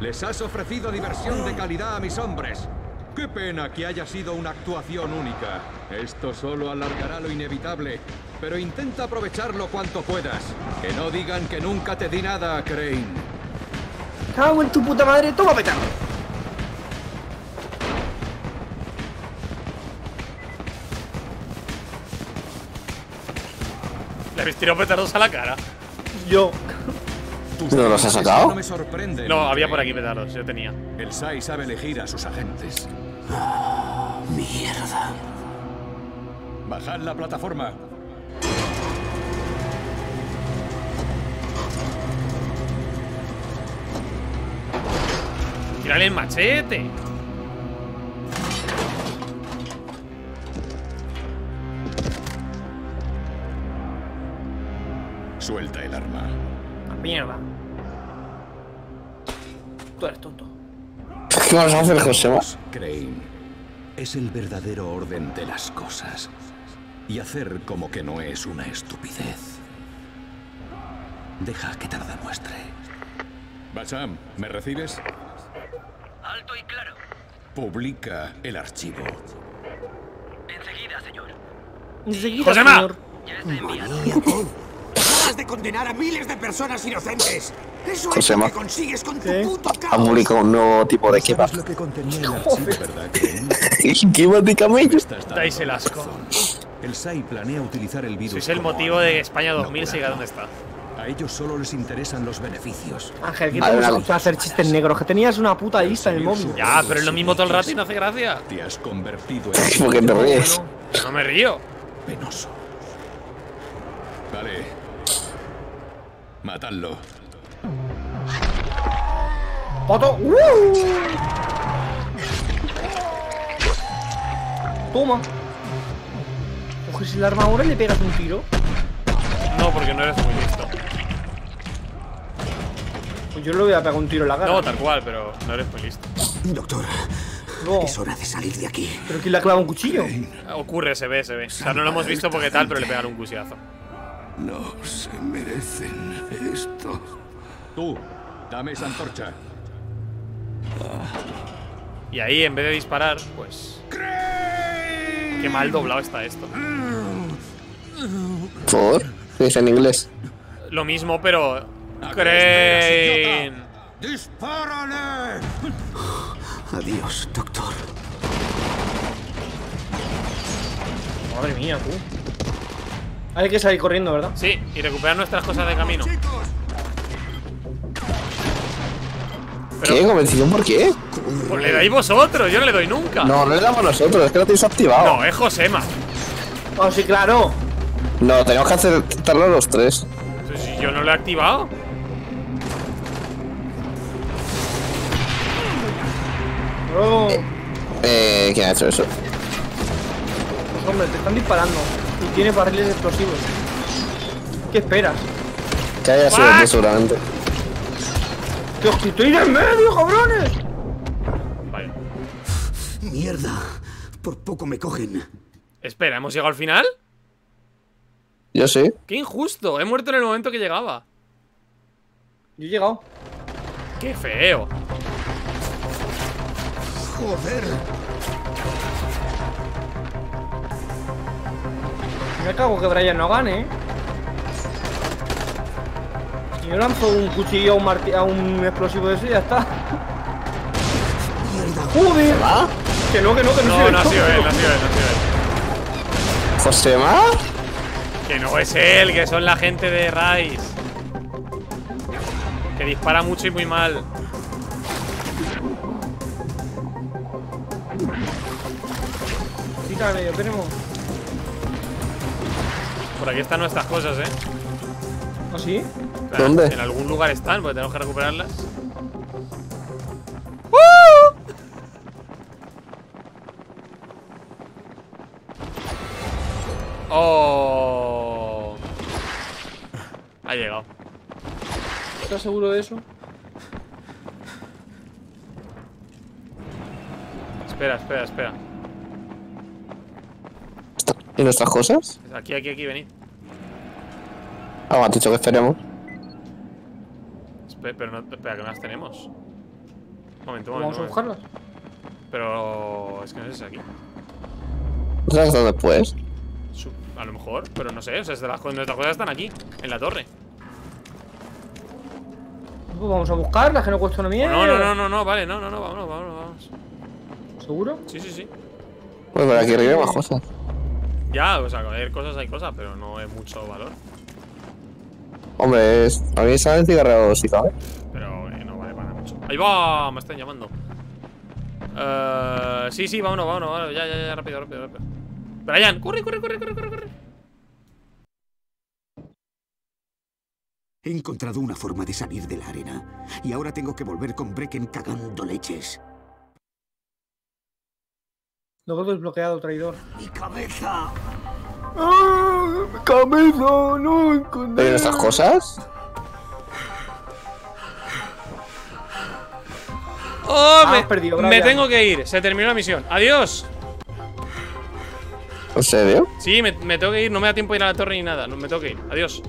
Les has ofrecido diversión de calidad a mis hombres. Qué pena que haya sido una actuación única. Esto solo alargará lo inevitable. Pero intenta aprovecharlo cuanto puedas. Que no digan que nunca te di nada, Crane. ¡Cago en tu puta madre! ¡Toma, petardo! Le habéis tirado petardos a la cara. Yo. ¿No los has sacado? No, había por aquí petardos, yo tenía. El SAI sabe elegir a sus agentes. Ah, mierda. Bajad la plataforma. ¡Tírale el machete! Suelta el arma. Mierda. Tú eres tonto. ¿Qué vas a hacer, Joseba? Crane, es el verdadero orden de las cosas. Y hacer como que no es una estupidez. Deja que tarda muestre. Basham, ¿me recibes? Alto y claro. Publica el archivo. Enseguida, señor. Enseguida, señor. Ya está enviado. De condenar a miles de personas inocentes. Eso es lo que consigues con tu puto caos. Ha publicado un nuevo tipo de kebab. Kebab de camello. Dais el asco. El SAI planea utilizar el virus. Es el motivo de que España 2000 siga donde está. A ellos solo les interesan los beneficios. Ángel, ¿qué te gusta hacer chistes negros? Que tenías una puta lista en el móvil. Ya, pero es lo mismo todo el rato y no hace gracia. Te has convertido en... ¿Por qué te ríes? No me río. Penoso. Vale. Matadlo. ¡Pato! Toma. Coges el arma ahora y le pegas un tiro. No, porque no eres muy listo. Pues yo le voy a pegar un tiro en la cara. No, tal cual, pero no eres muy listo. Doctor, no. Es hora de salir de aquí. ¿Pero quién le ha clavado un cuchillo? Ocurre, se ve, se ve. O sea, no lo hemos visto porque tal, pero le pegaron un cuchillazo. No se merecen esto. Tú, dame esa antorcha. Y ahí, en vez de disparar, pues... ¡Crane! Qué mal doblado está esto. ¿Por? Es en inglés. Lo mismo, pero... ¡Crane! ¡Dispárale! Adiós, doctor. Madre mía, tú. Hay que salir corriendo, ¿verdad? Sí, y recuperar nuestras cosas de camino. Pero, ¿qué? ¿Convención por qué? Pues le dais vosotros, yo no le doy nunca. No, no le damos nosotros, es que lo tenéis activado. No, es Josema. Oh, sí, claro. No, tenemos que acertarlo los tres. Si yo no lo he activado. Bro. ¿Quién ha hecho eso? Pues hombre, te están disparando. Y tiene barriles explosivos. ¿Qué esperas? Que haya sido tú seguramente. ¡Que os quitéis de en medio, cabrones! Vale. Mierda, por poco me cogen. Espera, ¿hemos llegado al final? Yo sí. ¡Qué injusto! He muerto en el momento que llegaba. Yo he llegado. ¡Qué feo! ¡Joder! Me cago que Brian no gane, ¿eh? Yo lanzo un cuchillo a un explosivo de eso y ya está. Mierda, joder. Que no, que no, que no. No, no ha sido él, no ha sido él, no ha sido él. ¿Josema? Que no es él, que son la gente de Rais. Que dispara mucho y muy mal. Quítale, yo tenemos. Por aquí están nuestras cosas, ¿eh? ¿Ah, sí? Claro, ¿dónde? En algún lugar están, porque tenemos que recuperarlas. ¡Uh! ¡Oh! Ha llegado. ¿Estás seguro de eso? Espera, espera, espera. ¿Y nuestras cosas? Aquí, aquí, aquí, venid. Ah, me has dicho que esperemos. Pero no, espera, que no las tenemos. Un momento, un momento. Vamos a buscarlas. Pero es que no sé si es aquí. ¿Las dos después? A lo mejor, pero no sé. O sea, nuestras cosas están aquí, en la torre. Pues vamos a buscarlas, que no cuesta una mierda. No, vale, no, vamos. ¿Seguro? Sí, sí, sí. Pues por aquí arriba hay más cosas. Ya, o sea, hay cosas, pero no es mucho valor. Hombre, a mí saben cigarros si cabe. Pero no vale para mucho. ¡Ahí va! Me están llamando. Sí, vámonos. Ya, rápido. Brian, corre. He encontrado una forma de salir de la arena. Y ahora tengo que volver con Brecken cagando leches. Luego desbloqueado, traidor. ¡Mi cabeza! ¡Ah! ¡Cabeza! ¡No encontré! ¿Pero estas cosas? ¡Oh! Me tengo que ir. Se terminó la misión. ¡Adiós! ¿En serio? Sí, me tengo que ir. No me da tiempo de ir a la torre ni nada. Me tengo que ir. Adiós.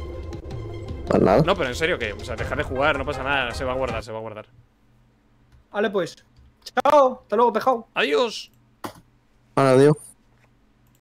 ¿Nada? No, pero en serio, que, o sea, dejar de jugar. No pasa nada. Se va a guardar, se va a guardar. Vale, pues. ¡Chao! ¡Hasta luego, pejao! ¡Adiós! Adiós.